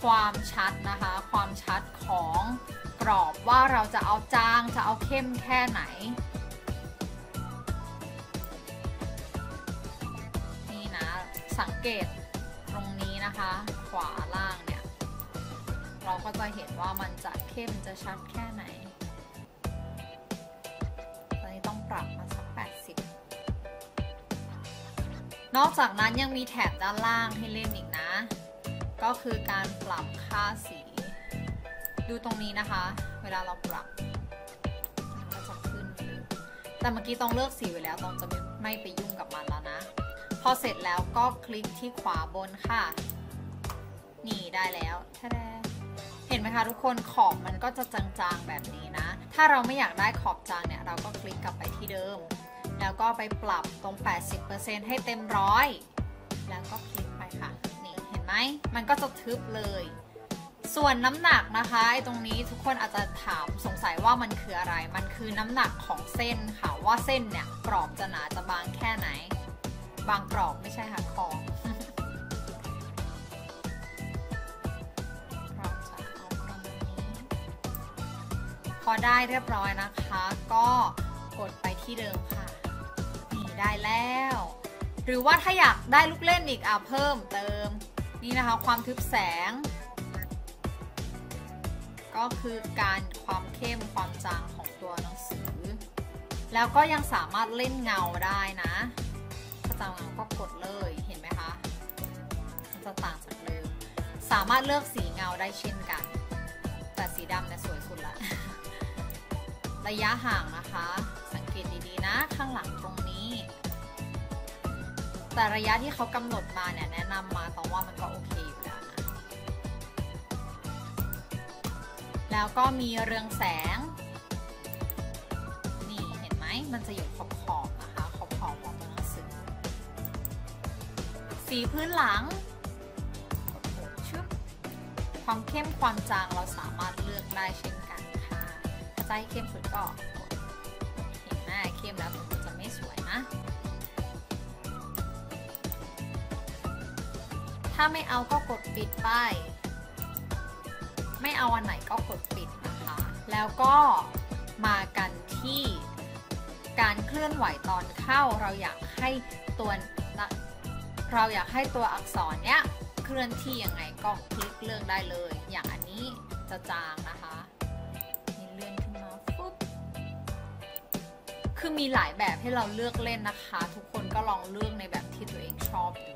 ความชัดนะคะความชัดของกรอบว่าเราจะเอาจางจะเอาเข้มแค่ไหนนี่นะสังเกตตรงนี้นะคะขวาล่างเนี่ยเราก็จะเห็นว่ามันจะเข้มจะชัดแค่ไหนตอนนี้ต้องปรับมาสักแปดสิบนอกจากนั้นยังมีแถบด้านล่างให้เล่นอีกนะก็คือการปรับค่าสีดูตรงนี้นะคะเวลาเราปรับมันก็จะขึ้นแต่เมื่อกี้ต้องเลือกสีไว้แล้วต้องจะไม่ไม่ไปยุ่งกับมันแล้วนะพอเสร็จแล้วก็คลิกที่ขวาบนค่ะนี่ได้แล้วเห็นไหมคะทุกคนขอบมันก็จะจางๆแบบนี้นะถ้าเราไม่อยากได้ขอบจางเนี่ยเราก็คลิกกลับไปที่เดิมแล้วก็ไปปรับตรง แปดสิบเปอร์เซ็นต์ ให้เต็มร้อยแล้วก็คลิกไปค่ะมันก็จะทึบเลยส่วนน้ำหนักนะคะไอ้ตรงนี้ทุกคนอาจจะถามสงสัยว่ามันคืออะไรมันคือน้ำหนักของเส้นค่ะว่าเส้นเนี่ยกรอบจะหนาจะบางแค่ไหนบางกรอบไม่ใช่ค่ะขอบเราจะเอาประมาณนี้พอได้เรียบร้อยนะคะก็กดไปที่เดิมค่ะนี่ได้แล้วหรือว่าถ้าอยากได้ลูกเล่นอีกอ่ะเพิ่มเติมนี่นะคะความทึบแสง ก็คือการความเข้มความจางของตัวหนังสือแล้วก็ยังสามารถเล่นเงาได้นะถ้าจะเงาก็กดเลยเห็นไหมคะมันจะต่างจากเดิมสามารถเลือกสีเงาได้เช่นกันแต่สีดำเนี่ยสวยสุดละ ระยะห่างนะคะสังเกตดีๆนะข้างหลังตรงนี้แต่ระยะที่เขากำหนดมาเนี่ยแนะนำมาตรงว่ามันก็โอเคอยู่แล้วนะแล้วก็มีเรืองแสงนี่เห็นไหมมันจะอยู่ขอบขอบนะคะขอบขอบของตัวหนังสือสีพื้นหลังความเข้มความจางเราสามารถเลือกได้เช่นกันค่ะถ้าจะให้เข้มสุดก็เห็นไหมเข้มแล้วมันจะไม่สวยนะถ้าไม่เอาก็กดปิดไปไม่เอาอันไหนก็กดปิดนะคะแล้วก็มากันที่การเคลื่อนไหวตอนเข้าเราอยากให้ตัวเราอยากให้ตัวอักษรเนี้ยเคลื่อนที่ยังไงก็คลิกเลือกได้เลยอย่างอันนี้จะจางนะคะนี่เลื่อนขึ้นมาปุ๊บคือมีหลายแบบให้เราเลือกเล่นนะคะทุกคนก็ลองเลือกในแบบที่ตัวเองชอบดู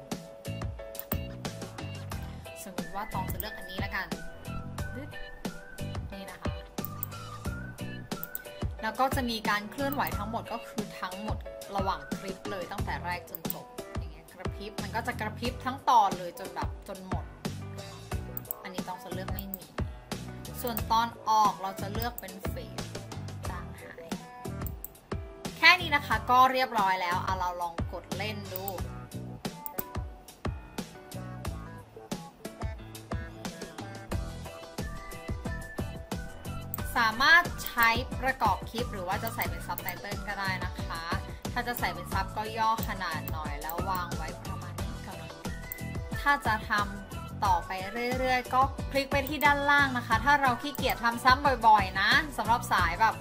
สมมติว่าตองจะเลือกอันนี้ละกันนี่นะคะแล้วก็จะมีการเคลื่อนไหวทั้งหมดก็คือทั้งหมดระหว่างคลิปเลยตั้งแต่แรกจนจบกระพริบมันก็จะกระพริบทั้งตอนเลยจนแบบจนหมดอันนี้ต้องจะเลือกไม่มีส่วนตอนออกเราจะเลือกเป็นเฟดจางหายแค่นี้นะคะก็เรียบร้อยแล้วเอาเราลองกดเล่นดูสามารถใช้ประกอบคลิปหรือว่าจะใส่เป็นซับไตเติลก็ได้นะคะถ้าจะใส่เป็นซับก็ย่อขนาดหน่อยแล้ววางไว้ประมาณนี้กำลังถ้าจะทำต่อไปเรื่อยๆก็คลิกไปที่ด้านล่างนะคะถ้าเราขี้เกียจทำซ้ำบ่อยๆนะสำหรับสายแบบ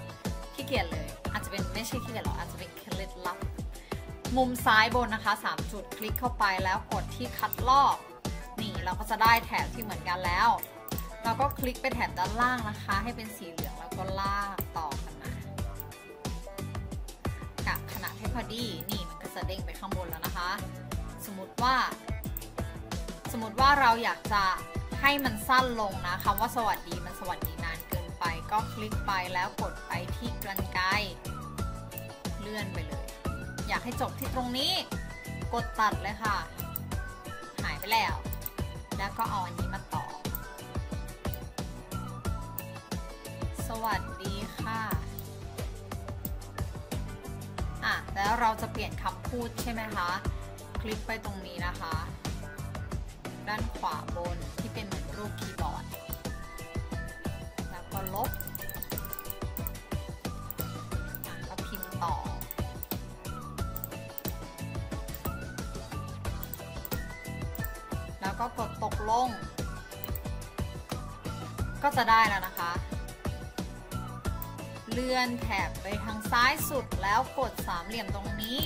ขี้เกียจเลยอาจจะเป็นไม่ใช่ขี้เกียจหรอกอาจจะเป็นเคล็ดลับมุมซ้ายบนนะคะสามจุดคลิกเข้าไปแล้วกดที่คัดลอกนี่เราก็จะได้แถบที่เหมือนกันแล้วเราก็คลิกไปแถบด้านล่างนะคะให้เป็นสีเหลืองแล้วก็ลากต่อกันมากะขนาดให้พอดีนี่มันก็จะเด้งไปข้างบนแล้วนะคะสมมติว่าสมมติว่าเราอยากจะให้มันสั้นลงนะคำว่าสวัสดีมันสวัสดีนานเกินไปก็คลิกไปแล้วกดไปที่กรรไกรเลื่อนไปเลยอยากให้จบที่ตรงนี้กดตัดเลยค่ะหายไปแล้วแล้วก็เอาอันนี้มาต่อสวัสดีค่ะอ่ะแล้วเราจะเปลี่ยนคำพูดใช่ไหมคะคลิกไปตรงนี้นะคะด้านขวาบนที่เป็นเหมือนรูปคีย์บอร์ดแล้วก็ลบแล้วก็พิมพ์ต่อแล้วก็กดตกลงก็จะได้แล้วนะคะเลื่อนแถบไปทางซ้ายสุดแล้วกดสามเหลี่ยมตรงนี้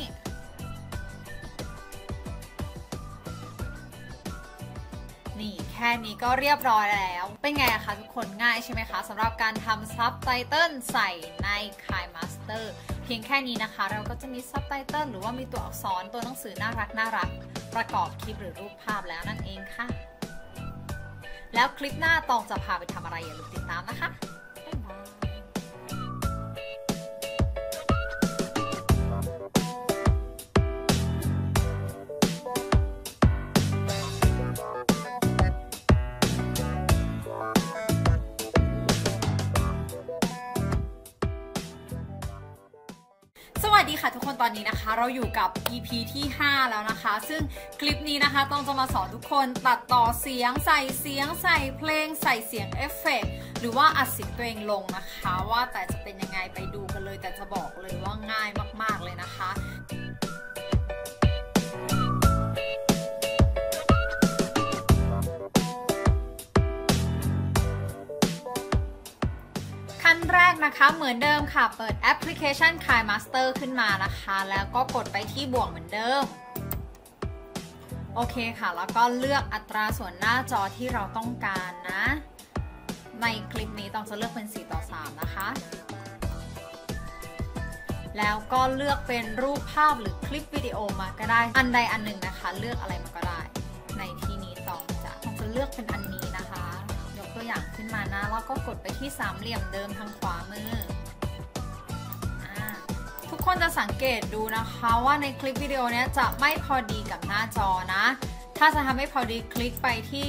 นี่แค่นี้ก็เรียบร้อยแล้วเป็นไงคะทุกคนง่ายใช่ไหมคะสำหรับการทำซับไตเติลใส่ใน KineMaster เพียงแค่นี้นะคะเราก็จะมีซับไตเติลหรือว่ามีตัวอักษรตัวหนังสือน่ารักน่ารักประกอบคลิปหรือรูปภาพแล้วนั่นเองค่ะแล้วคลิปหน้าตองจะพาไปทำอะไรอย่าลืมติดตามนะคะสวัสดีค่ะทุกคนตอนนี้นะคะเราอยู่กับ อี พี ที่ห้าแล้วนะคะซึ่งคลิปนี้นะคะต้องจะมาสอนทุกคนตัดต่อเสียงใส่เสียงใส่เพลงใส่เสียงเอฟเฟกต์หรือว่าอัดเสียงตัวเองลงนะคะว่าแต่จะเป็นยังไงไปดูกันเลยแต่จะบอกเลยว่าง่ายมากๆเลยนะคะขั้นแรกนะคะเหมือนเดิมค่ะเปิดแอปพลิเคชัน KineMaster ขึ้นมานะคะแล้วก็กดไปที่บวกเหมือนเดิมโอเคค่ะแล้วก็เลือกอัตราส่วนหน้าจอที่เราต้องการนะ ในคลิปนี้ต้องจะเลือกเป็นสี่ต่อสามนะคะแล้วก็เลือกเป็นรูปภาพหรือคลิปวิดีโอมาก็ได้อันใดอันหนึ่งนะคะเลือกอะไรมาก็ได้ในที่นี้ต้องจะต้องจะเลือกเป็นอันนี้นะคะยกตัวอย่างขึ้นมานะแล้วก็กดไปที่สามเหลี่ยมเดิมทางขวามือทุกคนจะสังเกตดูนะคะว่าในคลิปวิดีโอเนี้ยจะไม่พอดีกับหน้าจอนะถ้าจะทำให้พอดีคลิกไปที่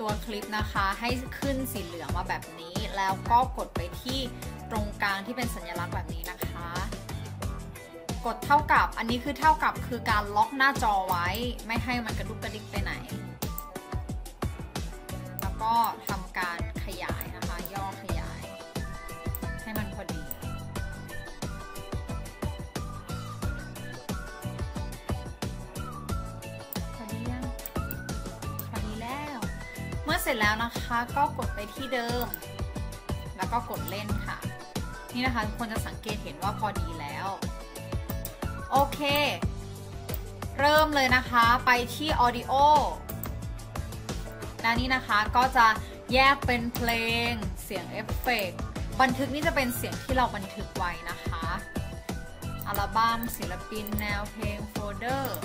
ตัวคลิปนะคะให้ขึ้นสีเหลืองมาแบบนี้แล้วก็กดไปที่ตรงกลางที่เป็นสัญลักษณ์แบบนี้นะคะกดเท่ากับอันนี้คือเท่ากับคือการล็อกหน้าจอไว้ไม่ให้มันกระดุกกระดิกไปไหนแล้วก็ทำการขยายนะคะย่อขยายให้มันพอดีพอดียังพอดีแล้วเมื่อเสร็จแล้วนะคะก็กดไปที่เดิมแล้วก็กดเล่นค่ะนี่นะคะทุกคนจะสังเกตเห็นว่าพอดีแล้วโอเคเริ่มเลยนะคะไปที่ Audio ด้านนี้นะคะก็จะแยกเป็นเพลงเสียงเอฟเฟกต์บันทึกนี่จะเป็นเสียงที่เราบันทึกไว้นะคะอัลบั้มศิลปินแนวเพลงโฟลเดอร์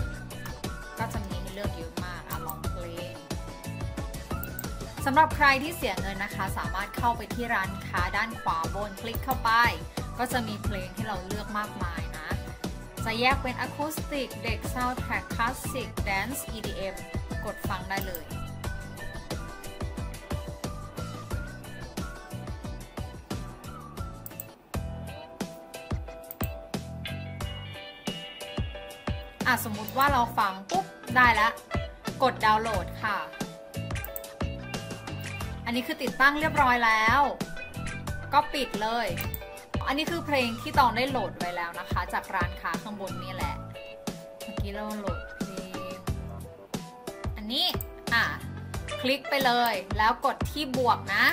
ก็จะมีให้เลือกเยอะมากอ่ะลองเพลงสำหรับใครที่เสียเงินนะคะสามารถเข้าไปที่ร้านค้าด้านขวาบนคลิกเข้าไปก็จะมีเพลงให้เราเลือกมากมายนะจะแยกเป็นอะคูสติกเด็กซาวด์แทร็กคลาสสิกแดนซ์ อี ดี เอ็ม กดฟังได้เลยอ่ะสมมุติว่าเราฟังปุ๊บได้แล้วกดดาวน์โหลดค่ะอันนี้คือติดตั้งเรียบร้อยแล้วก็ปิดเลยอันนี้คือเพลงที่ตองได้โหลดไว้แล้วนะคะจากร้านค้าข้างบนนี่แหละเมื่อกี้เราโหลดเพลงอันนี้อ่ะคลิกไปเลยแล้วกดที่บวกนะ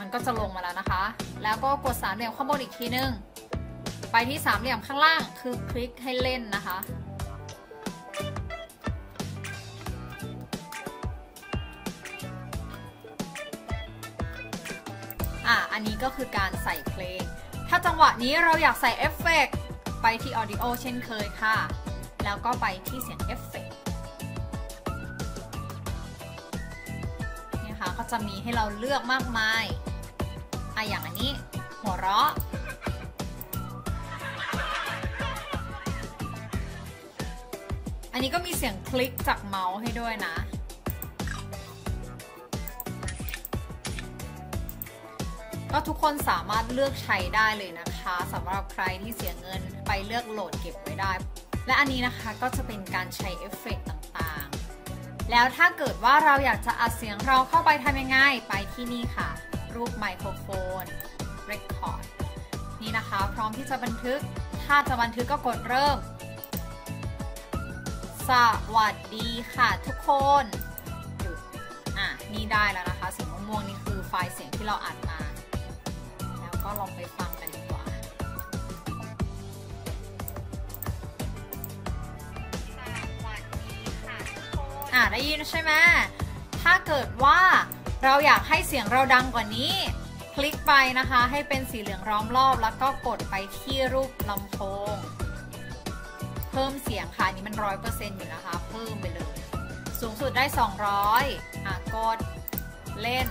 มันก็จะลงมาแล้วนะคะแล้วก็กดสามเหลี่ยมข้างบนอีกทีนึงไปที่สามเหลี่ยมข้างล่างคือคลิกให้เล่นนะคะอ่ะอันนี้ก็คือการใส่เพลงถ้าจังหวะนี้เราอยากใส่เอฟเฟกต์ไปที่ Audio เช่นเคยค่ะแล้วก็ไปที่เสียงเอฟเฟกต์นี่ค่ะก็จะมีให้เราเลือกมากมายอ่ะอย่างอันนี้หัวเราะอันนี้ก็มีเสียงคลิกจากเมาส์ให้ด้วยนะก็ทุกคนสามารถเลือกใช้ได้เลยนะคะสำหรับใครที่เสียเงินไปเลือกโหลดเก็บไว้ได้และอันนี้นะคะก็จะเป็นการใช้เอฟเฟกต์ต่างๆแล้วถ้าเกิดว่าเราอยากจะอัดเสียงเราเข้าไปทำยังไงไปที่นี่ค่ะรูปไมโครโฟน Record นี่นะคะพร้อมที่จะบันทึกถ้าจะบันทึกก็กดเริ่มสวัสดีค่ะทุกคนหยุดอ่ะนี่ได้แล้วนะคะสีม่วงนี่คือไฟล์เสียงที่เราอัดมาก็ลองไปฟังกันดีกว่าอ่ะได้ยินใช่ไหมถ้าเกิดว่าเราอยากให้เสียงเราดังกว่านี้คลิกไปนะคะให้เป็นสีเหลืองล้อมรอบแล้วก็กดไปที่รูปลำโพงเพิ่มเสียงค่ะนี่มัน หนึ่งร้อยเปอร์เซ็นต์ อยู่นะคะเพิ่มไปเลยสูงสุดได้สองร้อยอ่ะกดเล่น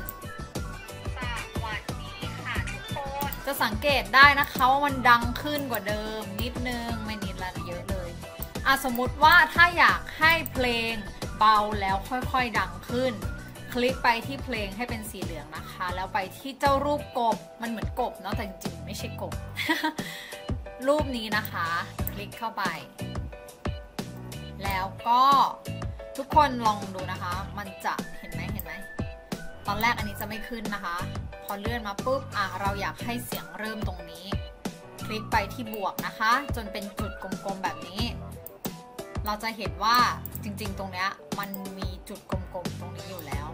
จะสังเกตได้นะคะว่ามันดังขึ้นกว่าเดิมนิดนึงไม่นิดละเยอะเลยอ่ะสมมุติว่าถ้าอยากให้เพลงเบาแล้วค่อยๆดังขึ้นคลิกไปที่เพลงให้เป็นสีเหลืองนะคะแล้วไปที่เจ้ารูปกบมันเหมือนกบเนาะแต่จริงๆไม่ใช่กบ รูปนี้นะคะคลิกเข้าไปแล้วก็ทุกคนลองดูนะคะมันจะเห็นไหมเห็นไหมตอนแรกอันนี้จะไม่ขึ้นนะคะพอเลื่อนมาปุ๊บอ่ะเราอยากให้เสียงเริ่มตรงนี้คลิกไปที่บวกนะคะจนเป็นจุดกลมๆแบบนี้เราจะเห็นว่าจริงๆตรงเนี้ยมันมีจุดกลมๆตรงนี้อยู่แล้ว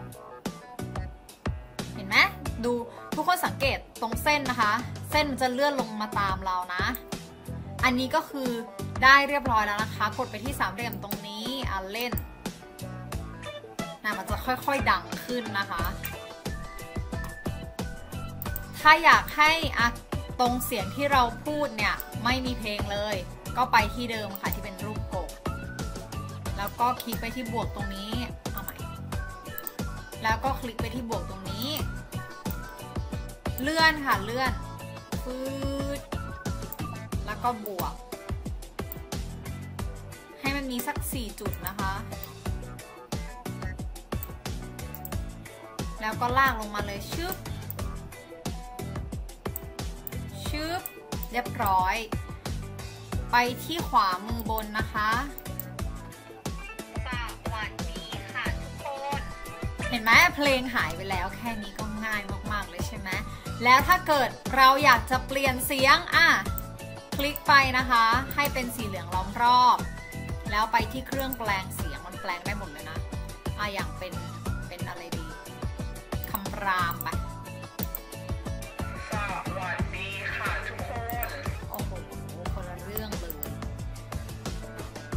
เห็นไหมดูทุกคนสังเกตตรงเส้นนะคะเส้นมันจะเลื่อนลงมาตามเรานะอันนี้ก็คือได้เรียบร้อยแล้วนะคะกดไปที่สามเหลี่ยมตรงนี้อ่ะเล่นนะมันจะค่อยๆดังขึ้นนะคะ ถ้าอยากให้อะตรงเสียงที่เราพูดเนี่ยไม่มีเพลงเลยก็ไปที่เดิมค่ะที่เป็นรูปกบแล้วก็คลิกไปที่บวกตรงนี้เอาใหม่แล้วก็คลิกไปที่บวกตรงนี้เลื่อนค่ะเลื่อนฟืดแล้วก็บวกให้มันมีสักสี่จุดนะคะแล้วก็ลากลงมาเลยชึบชึบเรียบร้อยไปที่ขวามือบนนะคะสวัสดีค่ะทุกคนเห็นไหมเพลงหายไปแล้วแค่นี้ก็ง่ายมากๆเลยใช่ไหมแล้วถ้าเกิดเราอยากจะเปลี่ยนเสียงอ่ะคลิกไปนะคะให้เป็นสีเหลืองล้อมรอบแล้วไปที่เครื่องแปลงเสียงมันแปลงได้หมดเลยนะอ่ะอย่างเป็นเป็นอะไรดีคำรามไปสวัสดีค่ะทุกคนโอ้โหคนละเรื่องเลย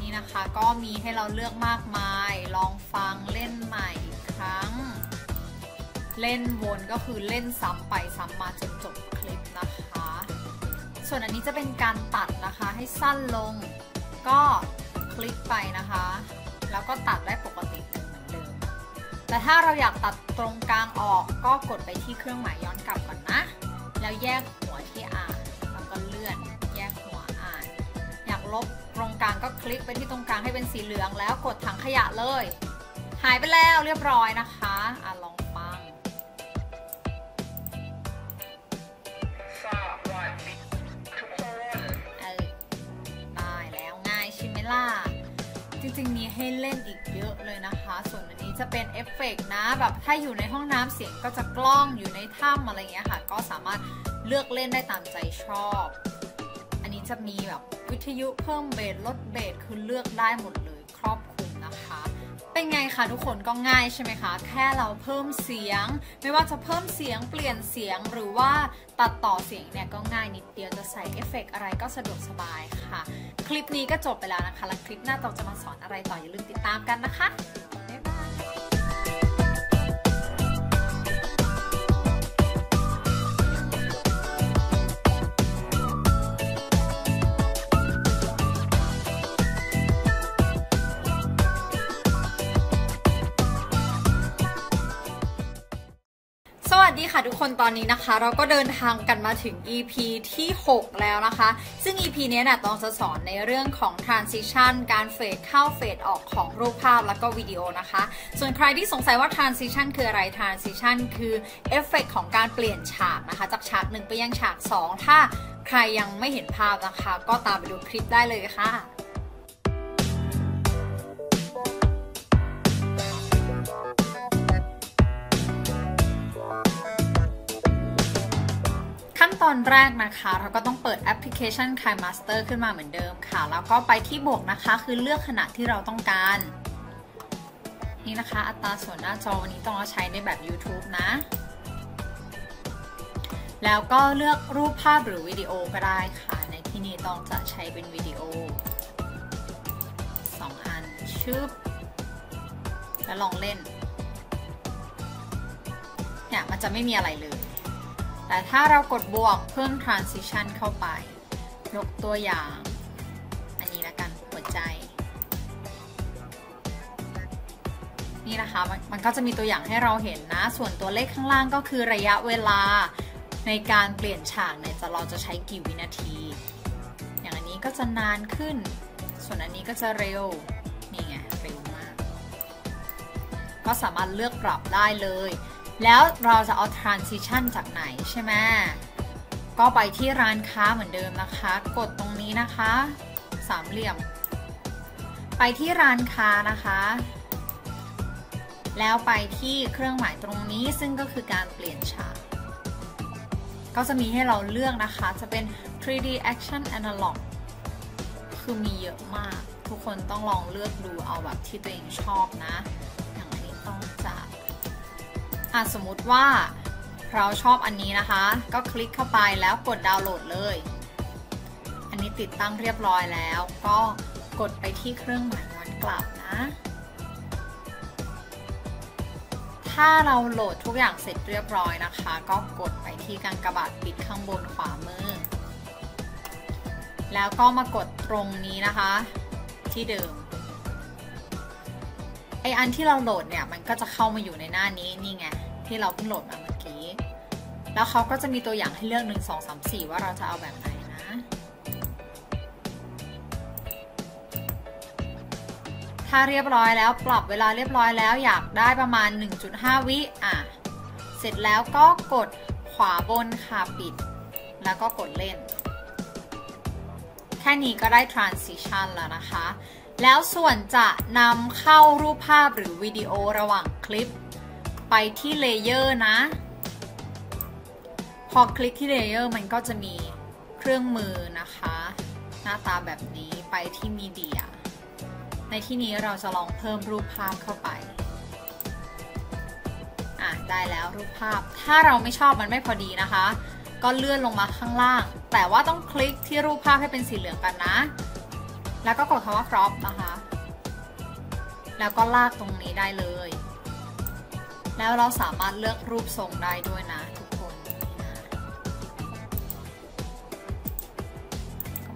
นี่นะคะก็มีให้เราเลือกมากมายลองฟังเล่นใหม่อีกครั้งเล่นวนก็คือเล่นซ้ำไปซ้ำมาจนจบคลิปนะคะส่วนอันนี้จะเป็นการตัดนะคะให้สั้นลงก็คลิกไปนะคะแล้วก็ตัดได้ปกติเหมือนเดิมแต่ถ้าเราอยากตัดตรงกลางออกก็กดไปที่เครื่องหมายย้อนกลับก่อนนะแล้วแยกหัวที่อ่านแล้วก็เลื่อนแยกหัวอ่านอยากลบตรงกลางก็คลิกไปที่ตรงกลางให้เป็นสีเหลืองแล้วกดถังขยะเลยหายไปแล้วเรียบร้อยนะคะอ่ะลองฟังจริงๆมีให้เล่นอีกเยอะเลยนะคะส่วนอันนี้จะเป็นเอฟเฟกต์นะแบบถ้าอยู่ในห้องน้ำเสียงก็จะกล้องอยู่ในถ้ำอะไรเงี้ยค่ะก็สามารถเลือกเล่นได้ตามใจชอบอันนี้จะมีแบบวิทยุเพิ่มเบสลดเบสคือเลือกได้หมดเลยครอบคลุมนะคะเป็นไงคะทุกคนก็ง่ายใช่ไหมคะแค่เราเพิ่มเสียงไม่ว่าจะเพิ่มเสียงเปลี่ยนเสียงหรือว่าตัดต่อเสียงเนี่ยก็ง่ายนิดเดียวจะใส่เอฟเฟกต์อะไรก็สะดวกสบายค่ะคลิปนี้ก็จบไปแล้วนะคะแล้วคลิปหน้าต่อจะมาสอนอะไรต่ออย่าลืมติดตามกันนะคะสวัสดีค่ะทุกคนตอนนี้นะคะเราก็เดินทางกันมาถึง อี พี ที่หกแล้วนะคะซึ่ง อี พี นี้นะต้องสอนในเรื่องของ transition การเฟดเข้าเฟดออกของรูปภาพแล้วก็วิดีโอนะคะส่วนใครที่สงสัยว่า transition คืออะไร transition คือเอฟเฟกต์ของการเปลี่ยนฉากนะคะจากฉากหนึ่งไปยังฉากสองถ้าใครยังไม่เห็นภาพนะคะก็ตามไปดูคลิปได้เลยค่ะขั้นตอนแรกนะคะเราก็ต้องเปิดแอปพลิเคชัน KineMaster ขึ้นมาเหมือนเดิมค่ะแล้วก็ไปที่บวกนะคะคือเลือกขนาดที่เราต้องการนี่นะคะอัตราส่วนหน้าจอวันนี้ต้องเอาใช้ในแบบ YouTube นะแล้วก็เลือกรูปภาพหรือวิดีโอก็ได้ค่ะในที่นี้ต้องจะใช้เป็นวิดีโอสองอันชึบแล้วลองเล่นเนี่ยมันจะไม่มีอะไรเลยแต่ถ้าเรากดบวกเพิ่ม transition เข้าไปยกตัวอย่างอันนี้ละกันหัวใจนี่นะคะมันก็จะมีตัวอย่างให้เราเห็นนะส่วนตัวเลขข้างล่างก็คือระยะเวลาในการเปลี่ยนฉากเนี่ยจะเราจะใช้กี่วินาทีอย่างอันนี้ก็จะนานขึ้นส่วนอันนี้ก็จะเร็วนี่ไงเร็วมากก็สามารถเลือกปรับได้เลยแล้วเราจะเอา transition จากไหนใช่ไหมก็ไปที่ร้านค้าเหมือนเดิมนะคะกดตรงนี้นะคะสามเหลี่ยมไปที่ร้านค้านะคะแล้วไปที่เครื่องหมายตรงนี้ซึ่งก็คือการเปลี่ยนฉากก็จะมีให้เราเลือกนะคะจะเป็น ทรี ดี Action Analog คือมีเยอะมากทุกคนต้องลองเลือกดูเอาแบบที่ตัวเองชอบนะอย่างนี้ต้องจับสมมุติว่าเราชอบอันนี้นะคะก็คลิกเข้าไปแล้วกดดาวน์โหลดเลยอันนี้ติดตั้งเรียบร้อยแล้วก็กดไปที่เครื่องหมายย้อนกลับนะถ ถ้าเราโหลดทุกอย่างเสร็จเรียบร้อยนะคะก็กดไปที่กากบาทปิดข้างบนขวามือแล้วก็มากดตรงนี้นะคะที่เดิมไออันที่เราโหลดเนี่ยมันก็จะเข้ามาอยู่ในหน้านี้นี่ไงที่เราเพิ่งโหลดมาเมื่อกี้แล้วเขาก็จะมีตัวอย่างให้เลือกหนึ่ง สอง สาม สี่ว่าเราจะเอาแบบไหนนะถ้าเรียบร้อยแล้วปรับเวลาเรียบร้อยแล้วอยากได้ประมาณ หนึ่งจุดห้า วิอ่ะเสร็จแล้วก็กดขวาบนค่ะปิดแล้วก็กดเล่นแค่นี้ก็ได้ transition แล้วนะคะแล้วส่วนจะนำเข้ารูปภาพหรือวิดีโอระหว่างคลิปไปที่เลเยอร์นะพอคลิกที่เลเยอร์มันก็จะมีเครื่องมือนะคะหน้าตาแบบนี้ไปที่มีเดียในที่นี้เราจะลองเพิ่มรูปภาพเข้าไปอ่ะได้แล้วรูปภาพถ้าเราไม่ชอบมันไม่พอดีนะคะก็เลื่อนลงมาข้างล่างแต่ว่าต้องคลิกที่รูปภาพให้เป็นสีเหลืองกันนะแล้วก็กดคำว่า crop นะคะแล้วก็ลากตรงนี้ได้เลยแล้วเราสามารถเลือกรูปทรงได้ด้วยนะทุกคน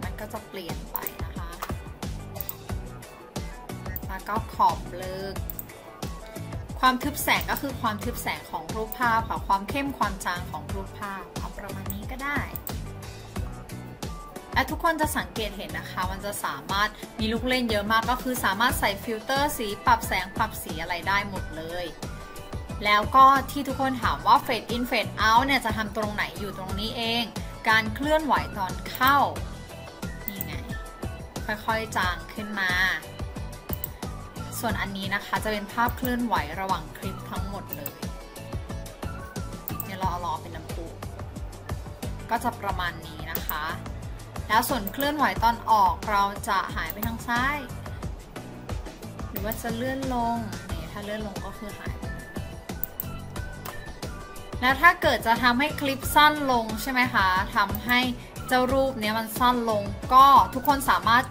มันก็จะเปลี่ยนไปนะคะแล้วก็ขอบเลือกความทึบแสงก็คือความทึบแสงของรูปภาพค่ะความเข้มความจางของรูปภาพเอาประมาณนี้ก็ได้และทุกคนจะสังเกตเห็นนะคะมันจะสามารถมีลูกเล่นเยอะมากก็คือสามารถใส่ฟิลเตอร์สีปรับแสงปรับสีอะไรได้หมดเลยแล้วก็ที่ทุกคนถามว่า Fade in Fade out เนี่ยจะทำตรงไหนอยู่ตรงนี้เองการเคลื่อนไหวตอนเข้านี่ไงค่อยๆจางขึ้นมาส่วนอันนี้นะคะจะเป็นภาพเคลื่อนไหวระหว่างคลิปทั้งหมดเลยเดี๋ยวเราเอาล้อเป็นน้ำพุก็จะประมาณนี้นะคะแล้วส่วนเคลื่อนไหวตอนออกเราจะหายไปทางซ้ายหรือว่าจะเลื่อนลงนี่ถ้าเลื่อนลงก็คือหายแล้วถ้าเกิดจะทำให้คลิปสั้นลงใช่ไหมคะทำให้เจ้ารูปเนี้ยมันสั้นลงก็ทุกคนสามารถ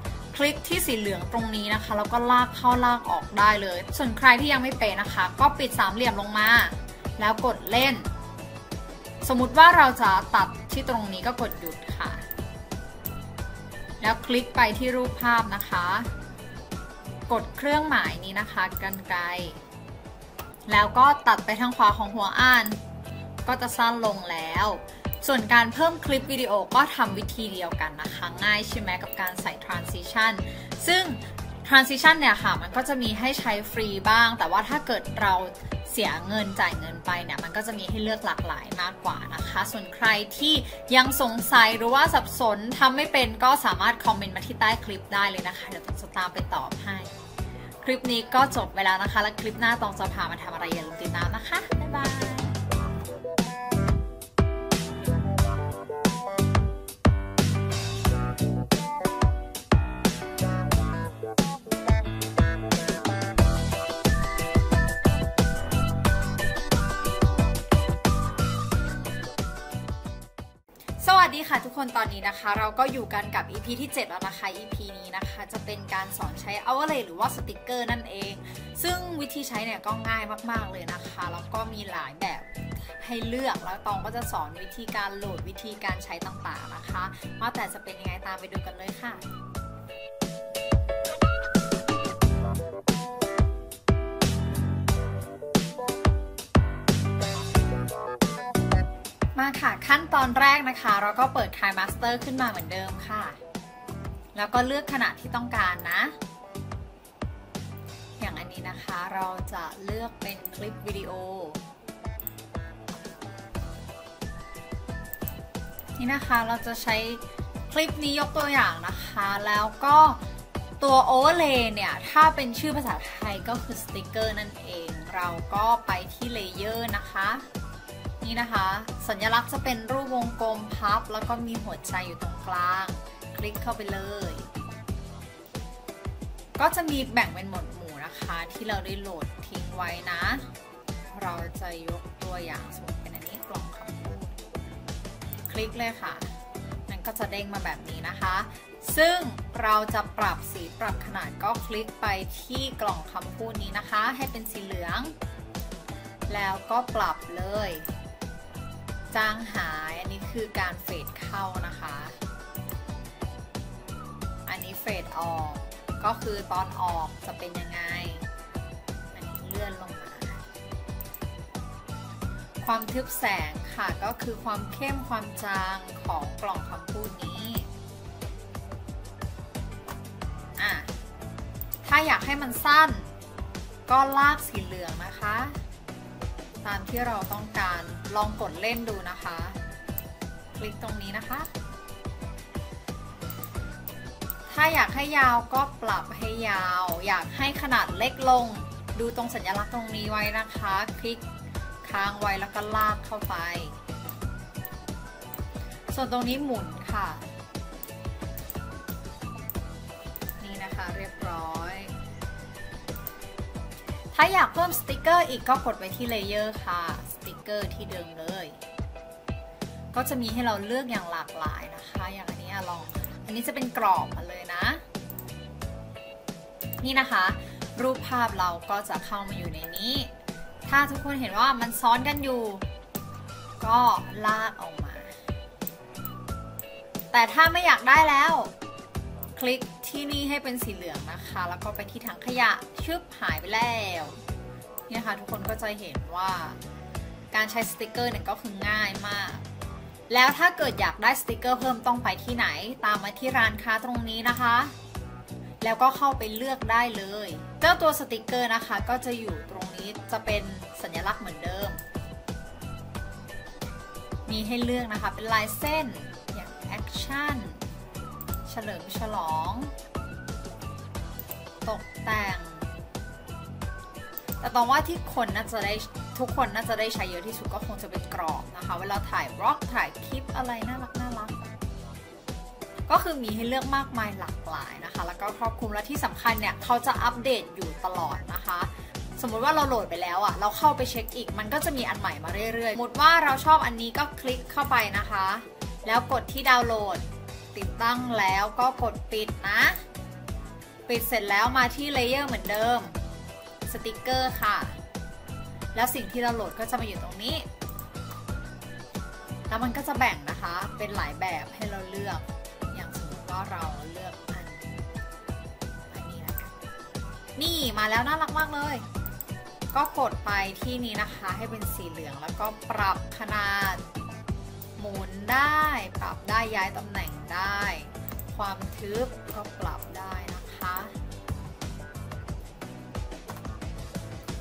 คลิกที่สีเหลืองตรงนี้นะคะแล้วก็ลากเข้าลากออกได้เลยส่วนใครที่ยังไม่เป็นนะคะก็ปิดสามเหลี่ยมลงมาแล้วกดเล่นสมมุติว่าเราจะตัดที่ตรงนี้ก็กดหยุดค่ะแล้วคลิกไปที่รูปภาพนะคะกดเครื่องหมายนี้นะคะกรรไกรแล้วก็ตัดไปทางขวาของหัวอ่านก็จะสั้นลงแล้วส่วนการเพิ่มคลิปวิดีโอก็ทำวิธีเดียวกันนะคะง่ายใช่ไหมกับการใส่ transition ซึ่ง transition เนี่ยค่ะมันก็จะมีให้ใช้ฟรีบ้างแต่ว่าถ้าเกิดเราเสียเงินจ่ายเงินไปเนี่ยมันก็จะมีให้เลือกหลากหลายมากกว่านะคะส่วนใครที่ยังสงสัยหรือว่าสับสนทำไม่เป็นก็สามารถคอมเมนต์มาที่ใต้คลิปได้เลยนะคะเดี๋ยวต้องจะตามไปตอบให้คลิปนี้ก็จบไปแล้วนะคะและคลิปหน้าต้องจะพามาทำอะไรอย่าลืมติดตามนะคะบ๊ายบายสวัสดีค่ะทุกคนตอนนี้นะคะเราก็อยู่กันกับ อี พี ที่เจ็ดแล้วนะคะ อี พี นี้นะคะจะเป็นการสอนใช้ Overlay หรือว่าสติกเกอร์นั่นเองซึ่งวิธีใช้เนี่ยก็ง่ายมากๆเลยนะคะแล้วก็มีหลายแบบให้เลือกแล้วตองก็จะสอนวิธีการโหลดวิธีการใช้ต่างๆนะคะว่าแต่จะเป็นยังไงตามไปดูกันเลยค่ะมาค่ะขั้นตอนแรกนะคะเราก็เปิด Time Master ขึ้นมาเหมือนเดิมค่ะแล้วก็เลือกขนาดที่ต้องการนะอย่างอันนี้นะคะเราจะเลือกเป็นคลิปวิดีโอนี่นะคะเราจะใช้คลิปนี้ยกตัวอย่างนะคะแล้วก็ตัว Overlay เนี่ยถ้าเป็นชื่อภาษาไทยก็คือสติกเกอร์นั่นเองเราก็ไปที่ Layer นะคะนี่นะคะสัญลักษณ์จะเป็นรูปวงกลมพับแล้วก็มีหัวใจอยู่ตรงกลางคลิกเข้าไปเลยก็จะมีแบ่งเป็นหมวดหมู่นะคะที่เราได้โหลดทิ้งไว้นะเราจะยกตัวอย่างสมมติเป็นอันนี้กล่องคำพูดคลิกเลยค่ะมันก็จะเด้งมาแบบนี้นะคะซึ่งเราจะปรับสีปรับขนาดก็คลิกไปที่กล่องคำพูดนี้นะคะให้เป็นสีเหลือง แล้วก็ปรับเลยจางหายอันนี้คือการเฟดเข้านะคะอันนี้เฟดออกก็คือตอนออกจะเป็นยังไงอันนี้เลื่อนลงมาความทึบแสงค่ะก็คือความเข้มความจางของกล่องคำพูดนี้อ่ะถ้าอยากให้มันสั้นก็ลากสีเหลืองนะคะตามที่เราต้องการลองกดเล่นดูนะคะคลิกตรงนี้นะคะถ้าอยากให้ยาวก็ปรับให้ยาวอยากให้ขนาดเล็กลงดูตรงสัญลักษณ์ตรงนี้ไว้นะคะคลิกค้างไว้แล้วก็ลากเข้าไปส่วนตรงนี้หมุนค่ะนี่นะคะเรียบร้อยถ้าอยากเพิ่มสติกเกอร์อีกก็กดไปที่เลเยอร์ค่ะสติกเกอร์ที่เดิมเลยก็จะมีให้เราเลือกอย่างหลากหลายนะคะอย่างอันนี้ลองอันนี้จะเป็นกรอบมาเลยนะนี่นะคะรูปภาพเราก็จะเข้ามาอยู่ในนี้ถ้าทุกคนเห็นว่ามันซ้อนกันอยู่ก็ลากออกมาแต่ถ้าไม่อยากได้แล้วคลิกที่นี่ให้เป็นสีเหลืองนะคะแล้วก็ไปที่ถังขยะชึบหายไปแล้วนี่นะคะทุกคนก็จะเห็นว่าการใช้สติกเกอร์เนี่ยก็คือง่ายมากแล้วถ้าเกิดอยากได้สติกเกอร์เพิ่มต้องไปที่ไหนตามมาที่ร้านค้าตรงนี้นะคะแล้วก็เข้าไปเลือกได้เลยเจ้าตัวสติกเกอร์นะคะก็จะอยู่ตรงนี้จะเป็นสัญลักษณ์เหมือนเดิมมีให้เลือกนะคะเป็นลายเส้นอย่างแอคชั่นเฉลิมฉลองตกแต่งแต่ต้องว่าที่คนน่าจะได้ทุกคนน่าจะได้ใช้เยอะที่สุดก็คงจะเป็นกรอบนะคะเวลาถ่ายร็อกถ่ายคลิปอะไรน่ารักน่ารักก็คือมีให้เลือกมากมายหลากหลายนะคะแล้วก็ครอบคลุมและที่สำคัญเนี่ยเขาจะอัปเดตอยู่ตลอดนะคะสมมติว่าเราโหลดไปแล้วอ่ะเราเข้าไปเช็คอีกมันก็จะมีอันใหม่มาเรื่อยๆสมมติว่าเราชอบอันนี้ก็คลิกเข้าไปนะคะแล้วกดที่ดาวน์โหลดติดตั้งแล้วก็กดปิดนะปิดเสร็จแล้วมาที่เลเยอร์เหมือนเดิมสติกเกอร์ค่ะแล้วสิ่งที่เราโหลดก็จะมาอยู่ตรงนี้แล้วมันก็จะแบ่งนะคะเป็นหลายแบบให้เราเลือกอย่างสมมติว่าเราเลือกอันอันนี้นะคะนี่มาแล้วน่ารักมากเลยก็กดไปที่นี้นะคะให้เป็นสีเหลืองแล้วก็ปรับขนาดหมุนได้ปรับได้ย้ายตำแหน่งได้ความทึบก็ปรับได้นะคะ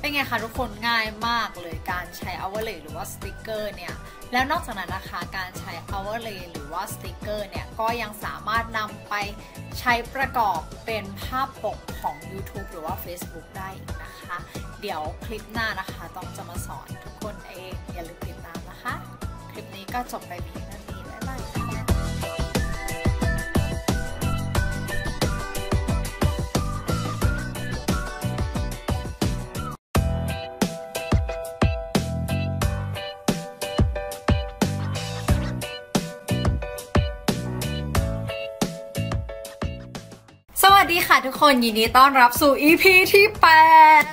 เป็นไงคะทุกคนง่ายมากเลยการใช้ overlay หรือว่าสติกเกอร์เนี่ยแล้วนอกจากนั้นนะคะการใช้ overlay หรือว่าสติกเกอร์เนี่ยก็ยังสามารถนำไปใช้ประกอบเป็นภาพปกของ YouTube หรือว่า Facebook ได้อีกนะคะเดี๋ยวคลิปหน้านะคะต้องจะมาสอนทุกคนเองอย่าลืมติดตามนะคะคลิปนี้ก็จบไปเพียงเท่านี้บ๊ายบายค่ะสวัสดีค่ะทุกคนยินดีต้อนรับสู่ อี พี ที่ แปด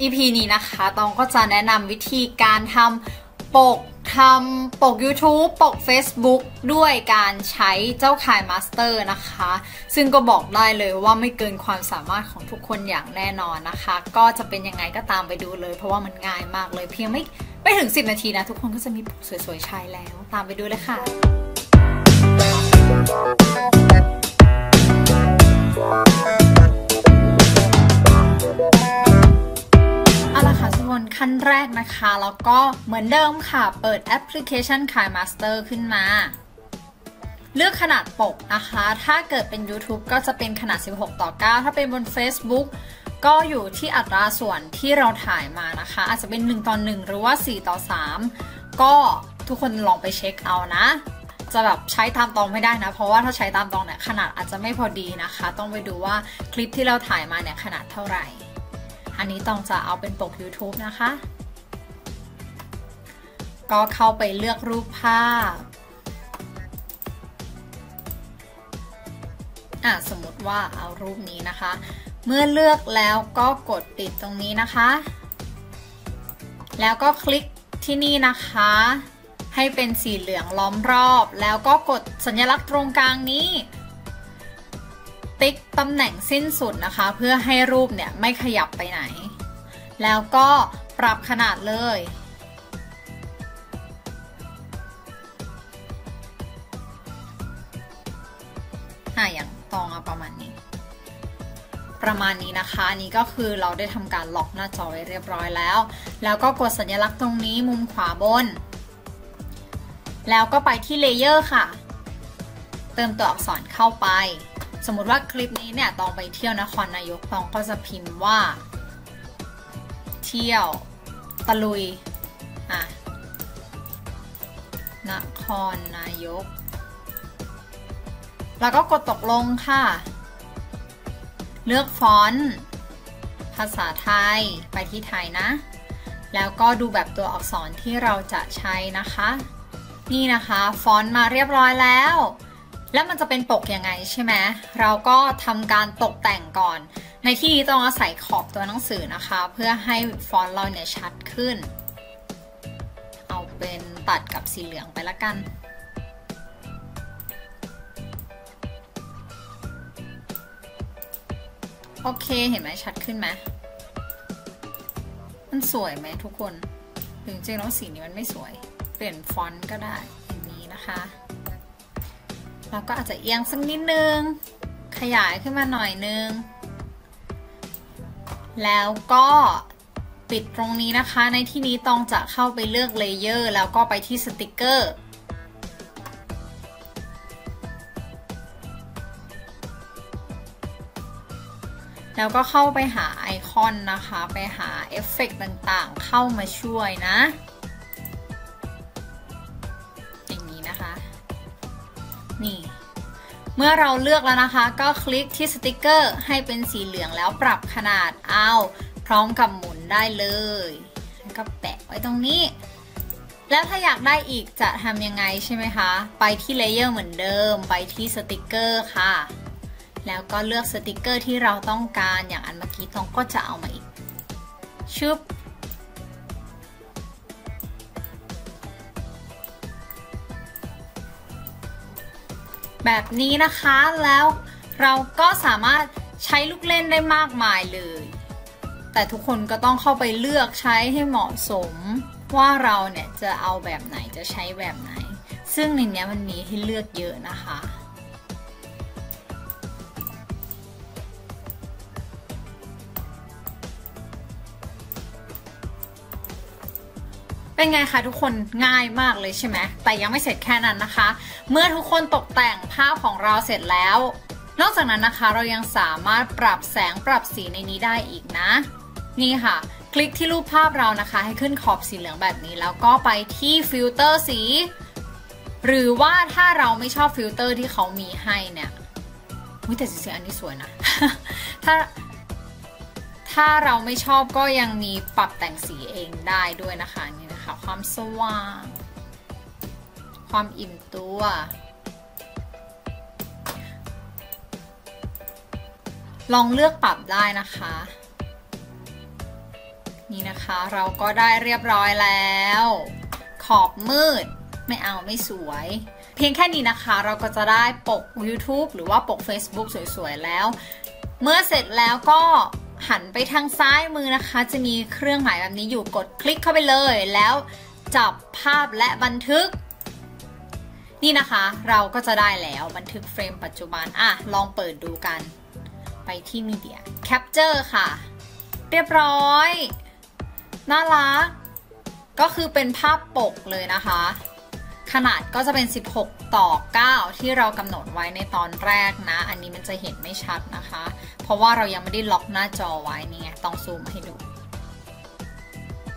อี พี นี้นะคะตองก็จะแนะนำวิธีการทำปกทำปก YouTube ปก Facebook ด้วยการใช้เจ้าค่าย Master นะคะซึ่งก็บอกได้เลยว่าไม่เกินความสามารถของทุกคนอย่างแน่นอนนะคะก็จะเป็นยังไงก็ตามไปดูเลยเพราะว่ามันง่ายมากเลยเพียงไม่ไม่ถึงสิบนาทีนะทุกคนก็จะมีปกสวยๆใช้แล้วตามไปดูเลยค่ะเอาล่ะค่ะทุกคนขั้นแรกนะคะแล้วก็เหมือนเดิมค่ะเปิดแอปพลิเคชัน Kai Master ขึ้นมาเลือกขนาดปกนะคะถ้าเกิดเป็น YouTube ก็จะเป็นขนาดสิบหกต่อเก้าถ้าเป็นบน Facebook ก็อยู่ที่อัตราส่วนที่เราถ่ายมานะคะอาจจะเป็นหนึ่งต่อหนึ่งหรือว่าสี่ต่อสามก็ทุกคนลองไปเช็คเอานะจะแบบใช้ตามตองไม่ได้นะเพราะว่าถ้าใช้ตามตองเนี่ยขนาดอาจจะไม่พอดีนะคะต้องไปดูว่าคลิปที่เราถ่ายมาเนี่ยขนาดเท่าไหร่อันนี้ตองจะเอาเป็นปก YouTube นะคะก็เข้าไปเลือกรูปภาพอ่ะสมมติว่าเอารูปนี้นะคะเมื่อเลือกแล้วก็กดติดตรงนี้นะคะ แล้วก็คลิกที่นี่นะคะให้เป็นสีเหลืองล้อมรอบแล้วก็กดสัญลักษณ์ตรงกลางนี้ติ๊กตำแหน่งสิ้นสุดนะคะเพื่อให้รูปเนี่ยไม่ขยับไปไหนแล้วก็ปรับขนาดเลยอ่ะอย่างตองอะประมาณนี้ประมาณนี้นะคะนี่ก็คือเราได้ทำการล็อกหน้าจอไว้เรียบร้อยแล้วแล้วก็กดสัญลักษณ์ตรงนี้มุมขวาบนแล้วก็ไปที่เลเยอร์ค่ะเติมตัวอักษรเข้าไปสมมุติว่าคลิปนี้เนี่ยตองไปเที่ยวนครนายกตองก็จะพิมพ์ว่าเที่ยวตะลุยอ่ะนครนายกแล้วก็กดตกลงค่ะเลือกฟอนต์ภาษาไทยไปที่ไทยนะแล้วก็ดูแบบตัวอักษรที่เราจะใช้นะคะนี่นะคะฟอนต์มาเรียบร้อยแล้วแล้วมันจะเป็นปกยังไงใช่ไหมเราก็ทำการตกแต่งก่อนในที่นี้ต้องอาศัยขอบตัวหนังสือนะคะเพื่อให้ฟอนต์เราเนี่ยชัดขึ้นเอาเป็นตัดกับสีเหลืองไปละกันโอเคเห็นไหมชัดขึ้นไหมมันสวยไหมทุกคนจริงๆแล้วสีนี้มันไม่สวยเปลี่ยนฟอนต์ก็ได้อย่างนี้นะคะเราก็อาจจะเอียงสักนิดนึงขยายขึ้นมาหน่อยนึงแล้วก็ปิดตรงนี้นะคะในที่นี้ต้องจะเข้าไปเลือกเลเยอร์แล้วก็ไปที่สติกเกอร์แล้วก็เข้าไปหาไอคอนนะคะไปหาเอฟเฟกต์ต่างๆเข้ามาช่วยนะอย่างนี้นะคะนี่เมื่อเราเลือกแล้วนะคะก็คลิกที่สติกเกอร์ให้เป็นสีเหลืองแล้วปรับขนาดเอาพร้อมกับหมุนได้เลยแล้วก็แปะไว้ตรงนี้แล้วถ้าอยากได้อีกจะทำยังไงใช่ไหมคะไปที่เลเยอร์เหมือนเดิมไปที่สติกเกอร์ค่ะแล้วก็เลือกสติกเกอร์ที่เราต้องการอย่างอันเมื่อกี้ตองก็จะเอามาอีกชึบแบบนี้นะคะแล้วเราก็สามารถใช้ลูกเล่นได้มากมายเลยแต่ทุกคนก็ต้องเข้าไปเลือกใช้ให้เหมาะสมว่าเราเนี่ยจะเอาแบบไหนจะใช้แบบไหนซึ่งในนี้มันมีให้เลือกเยอะนะคะเป็นไงคะทุกคนง่ายมากเลยใช่ไหมแต่ยังไม่เสร็จแค่นั้นนะคะเมื่อทุกคนตกแต่งภาพของเราเสร็จแล้วนอกจากนั้นนะคะเรายังสามารถปรับแสงปรับสีในนี้ได้อีกนะนี่ค่ะคลิกที่รูปภาพเรานะคะให้ขึ้นขอบสีเหลืองแบบนี้แล้วก็ไปที่ฟิลเตอร์สีหรือว่าถ้าเราไม่ชอบฟิลเตอร์ที่เขามีให้เนี่ยอุ๊ยแต่สีอันนี้สวยนะ ถ้าถ้าเราไม่ชอบก็ยังมีปรับแต่งสีเองได้ด้วยนะคะนี่นะคะความสว่างความอิ่มตัวลองเลือกปรับได้นะคะนี่นะคะเราก็ได้เรียบร้อยแล้วขอบมืดไม่เอาไม่สวยเพียงแค่นี้นะคะเราก็จะได้ปก YouTube หรือว่าปก Facebook สวยๆแล้วเมื่อเสร็จแล้วก็หันไปทางซ้ายมือนะคะจะมีเครื่องหมายแบบนี้อยู่กดคลิกเข้าไปเลยแล้วจับภาพและบันทึกนี่นะคะเราก็จะได้แล้วบันทึกเฟรมปัจจุบันอ่ะลองเปิดดูกันไปที่มีเดียแคปเจอร์ค่ะเรียบร้อยน่ารักก็คือเป็นภาพปกเลยนะคะขนาดก็จะเป็นสิบหกต่อเก้าที่เรากำหนดไว้ในตอนแรกนะอันนี้มันจะเห็นไม่ชัดนะคะเพราะว่าเรายังไม่ได้ล็อกหน้าจอไว้นี่ไงต้องซูมให้ดู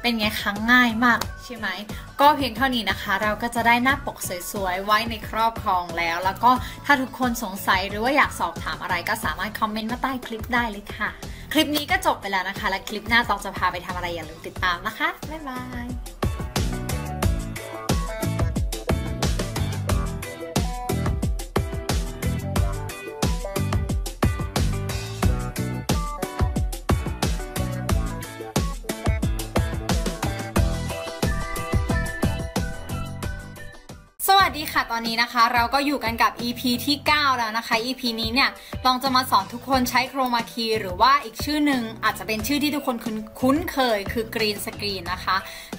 เป็นไงคะง่ายมากใช่ไหมก็เพียงเท่านี้นะคะเราก็จะได้หน้าปกสวยๆไว้ในครอบครองแล้วแล้วก็ถ้าทุกคนสงสัยหรือว่าอยากสอบถามอะไรก็สามารถคอมเมนต์มาใต้คลิปได้เลยค่ะคลิปนี้ก็จบไปแล้วนะคะและคลิปหน้าต้องจะพาไปทำอะไรอย่าลืมติดตามนะคะบ๊ายบาย ค่ะตอนนี้นะคะเราก็อยู่กันกับ อี พี ที่เก้าแล้วนะคะ อี พี นี้เนี่ยลองจะมาสอนทุกคนใช้โครมาคีหรือว่าอีกชื่อหนึ่งอาจจะเป็นชื่อที่ทุกคนคุ้นเคยคือกรีนสกรีนนะคะ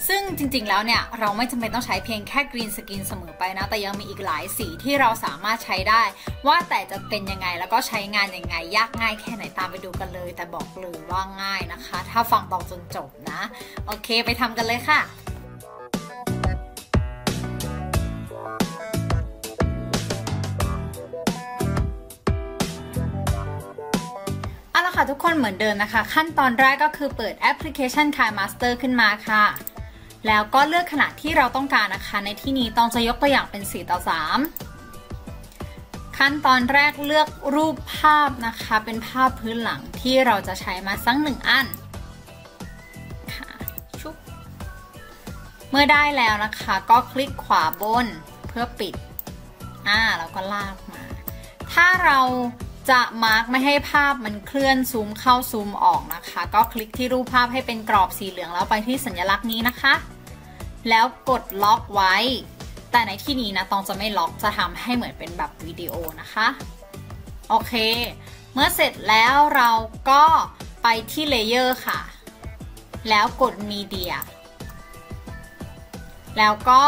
ซึ่งจริงๆแล้วเนี่ยเราไม่จำเป็นต้องใช้เพียงแค่กรีนสกรีนเสมอไปนะแต่ยังมีอีกหลายสีที่เราสามารถใช้ได้ว่าแต่จะเป็นยังไงแล้วก็ใช้งานยังไงยากง่ายแค่ไหนตามไปดูกันเลยแต่บอกเลยว่าง่ายนะคะถ้าฟังตอนจนจบนะโอเคไปทำกันเลยค่ะทุกคนเหมือนเดิมนะคะขั้นตอนแรกก็คือเปิดแอปพลิเคชัน KineMaster ขึ้นมาค่ะแล้วก็เลือกขนาดที่เราต้องการนะคะในที่นี้ต้องจะยกตัวอย่างเป็นสี่ต่อสามขั้นตอนแรกเลือกรูปภาพนะคะเป็นภาพพื้นหลังที่เราจะใช้มาสักหนึ่งอันค่ะชุบเมื่อได้แล้วนะคะก็คลิกขวาบนเพื่อปิดอ่าแล้วก็ลากมาถ้าเราจะมาร์กไม่ให้ภาพมันเคลื่อนซูมเข้าซูมออกนะคะก็คลิกที่รูปภาพให้เป็นกรอบสีเหลืองแล้วไปที่สัญลักษณ์นี้นะคะแล้วกดล็อกไว้แต่ในที่นี้นะตองจะไม่ล็อกจะทำให้เหมือนเป็นแบบวิดีโอนะคะโอเคเมื่อเสร็จแล้วเราก็ไปที่เลเยอร์ค่ะแล้วกดมีเดียแล้วก็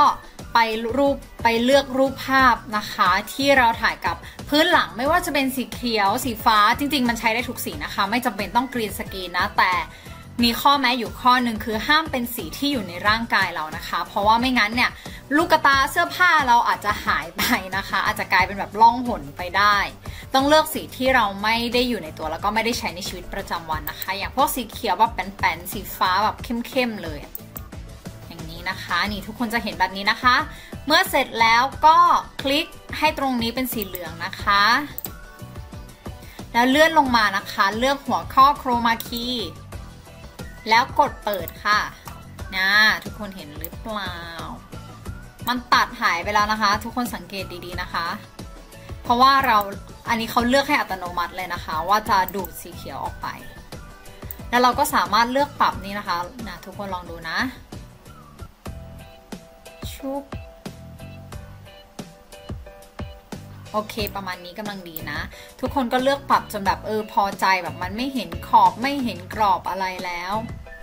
ไปรูปไปเลือกรูปภาพนะคะที่เราถ่ายกับพื้นหลังไม่ว่าจะเป็นสีเขียวสีฟ้าจริงๆมันใช้ได้ทุกสีนะคะไม่จำเป็นต้องกรีนสกรีนนะแต่มีข้อแม้อยู่ข้อหนึ่งคือห้ามเป็นสีที่อยู่ในร่างกายเรานะคะเพราะว่าไม่งั้นเนี่ยลูกตาเสื้อผ้าเราอาจจะหายไปนะคะอาจจะกลายเป็นแบบล่องหนไปได้ต้องเลือกสีที่เราไม่ได้อยู่ในตัวแล้วก็ไม่ได้ใช้ในชีวิตประจำวันนะคะอย่างพวกสีเขียวแบบแป้นๆสีฟ้าแบบเข้มๆเลยนะคะนี่ทุกคนจะเห็นแบบนี้นะคะเมื่อเสร็จแล้วก็คลิกให้ตรงนี้เป็นสีเหลืองนะคะแล้วเลื่อนลงมานะคะเลือกหัวข้อโครมาคีแล้วกดเปิดค่ะนะทุกคนเห็นหรือเปล่ามันตัดหายไปแล้วนะคะทุกคนสังเกตดีๆนะคะเพราะว่าเราอันนี้เขาเลือกให้อัตโนมัติเลยนะคะว่าจะดูดสีเขียวออกไปแล้วเราก็สามารถเลือกปรับนี่นะคะนะทุกคนลองดูนะโอเคประมาณนี้กำลังดีนะทุกคนก็เลือกปรับจนแบบเออพอใจแบบมันไม่เห็นขอบไม่เห็นกรอบอะไรแล้ว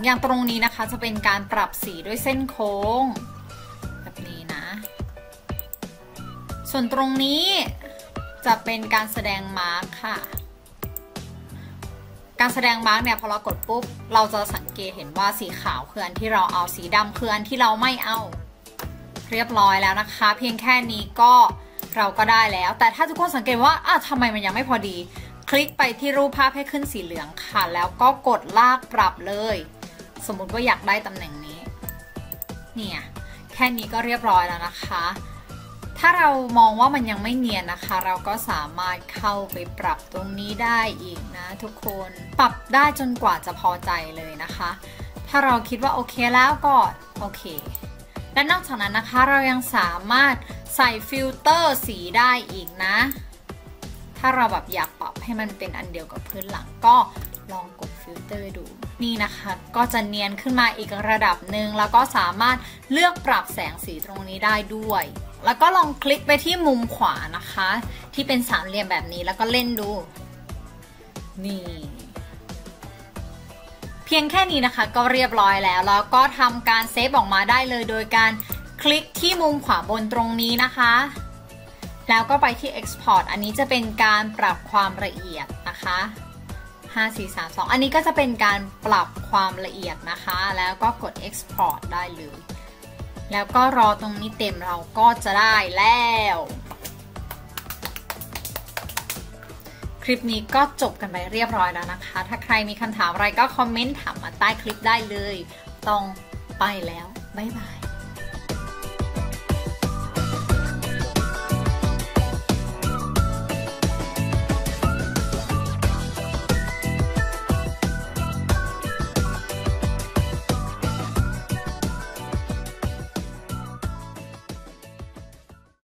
อย่างตรงนี้นะคะจะเป็นการปรับสีด้วยเส้นโค้งแบบนี้นะส่วนตรงนี้จะเป็นการแสดงมาร์คค่ะการแสดงมาร์กเนี่ยพอเรากดปุ๊บเราจะสังเกตเห็นว่าสีขาวคืออันที่เราเอาสีดำคืออันที่เราไม่เอาเรียบร้อยแล้วนะคะเพียงแค่นี้ก็เราก็ได้แล้วแต่ถ้าทุกคนสังเกตว่าอ้าวทำไมมันยังไม่พอดีคลิกไปที่รูปภาพให้ขึ้นสีเหลืองค่ะแล้วก็กดลากปรับเลยสมมุติว่าอยากได้ตำแหน่งนี้เนี่ยแค่นี้ก็เรียบร้อยแล้วนะคะถ้าเรามองว่ามันยังไม่เนียนนะคะเราก็สามารถเข้าไปปรับตรงนี้ได้อีกนะทุกคนปรับได้จนกว่าจะพอใจเลยนะคะถ้าเราคิดว่าโอเคแล้วก็โอเคและนอกจากนั้นนะคะเรายังสามารถใส่ฟิลเตอร์สีได้อีกนะถ้าเราแบบอยากปรับให้มันเป็นอันเดียวกับพื้นหลังก็ลองกดฟิลเตอร์ดูนี่นะคะก็จะเนียนขึ้นมาอีกระดับหนึ่งแล้วก็สามารถเลือกปรับแสงสีตรงนี้ได้ด้วยแล้วก็ลองคลิกไปที่มุมขวานะคะที่เป็นสามเหลี่ยมแบบนี้แล้วก็เล่นดูนี่เพียงแค่นี้นะคะก็เรียบร้อยแล้วแล้วก็ทำการเซฟออกมาได้เลยโดยการคลิกที่มุมขวาบนตรงนี้นะคะแล้วก็ไปที่ Export อันนี้จะเป็นการปรับความละเอียดนะคะห้า สี่ สาม สองอันนี้ก็จะเป็นการปรับความละเอียดนะคะแล้วก็กด Export ได้เลยแล้วก็รอตรงนี้เต็มเราก็จะได้แล้วคลิปนี้ก็จบกันไปเรียบร้อยแล้วนะคะถ้าใครมีคำถามอะไรก็คอมเมนต์ถามมาใต้คลิปได้เลยต้องไปแล้วบ๊ายบาย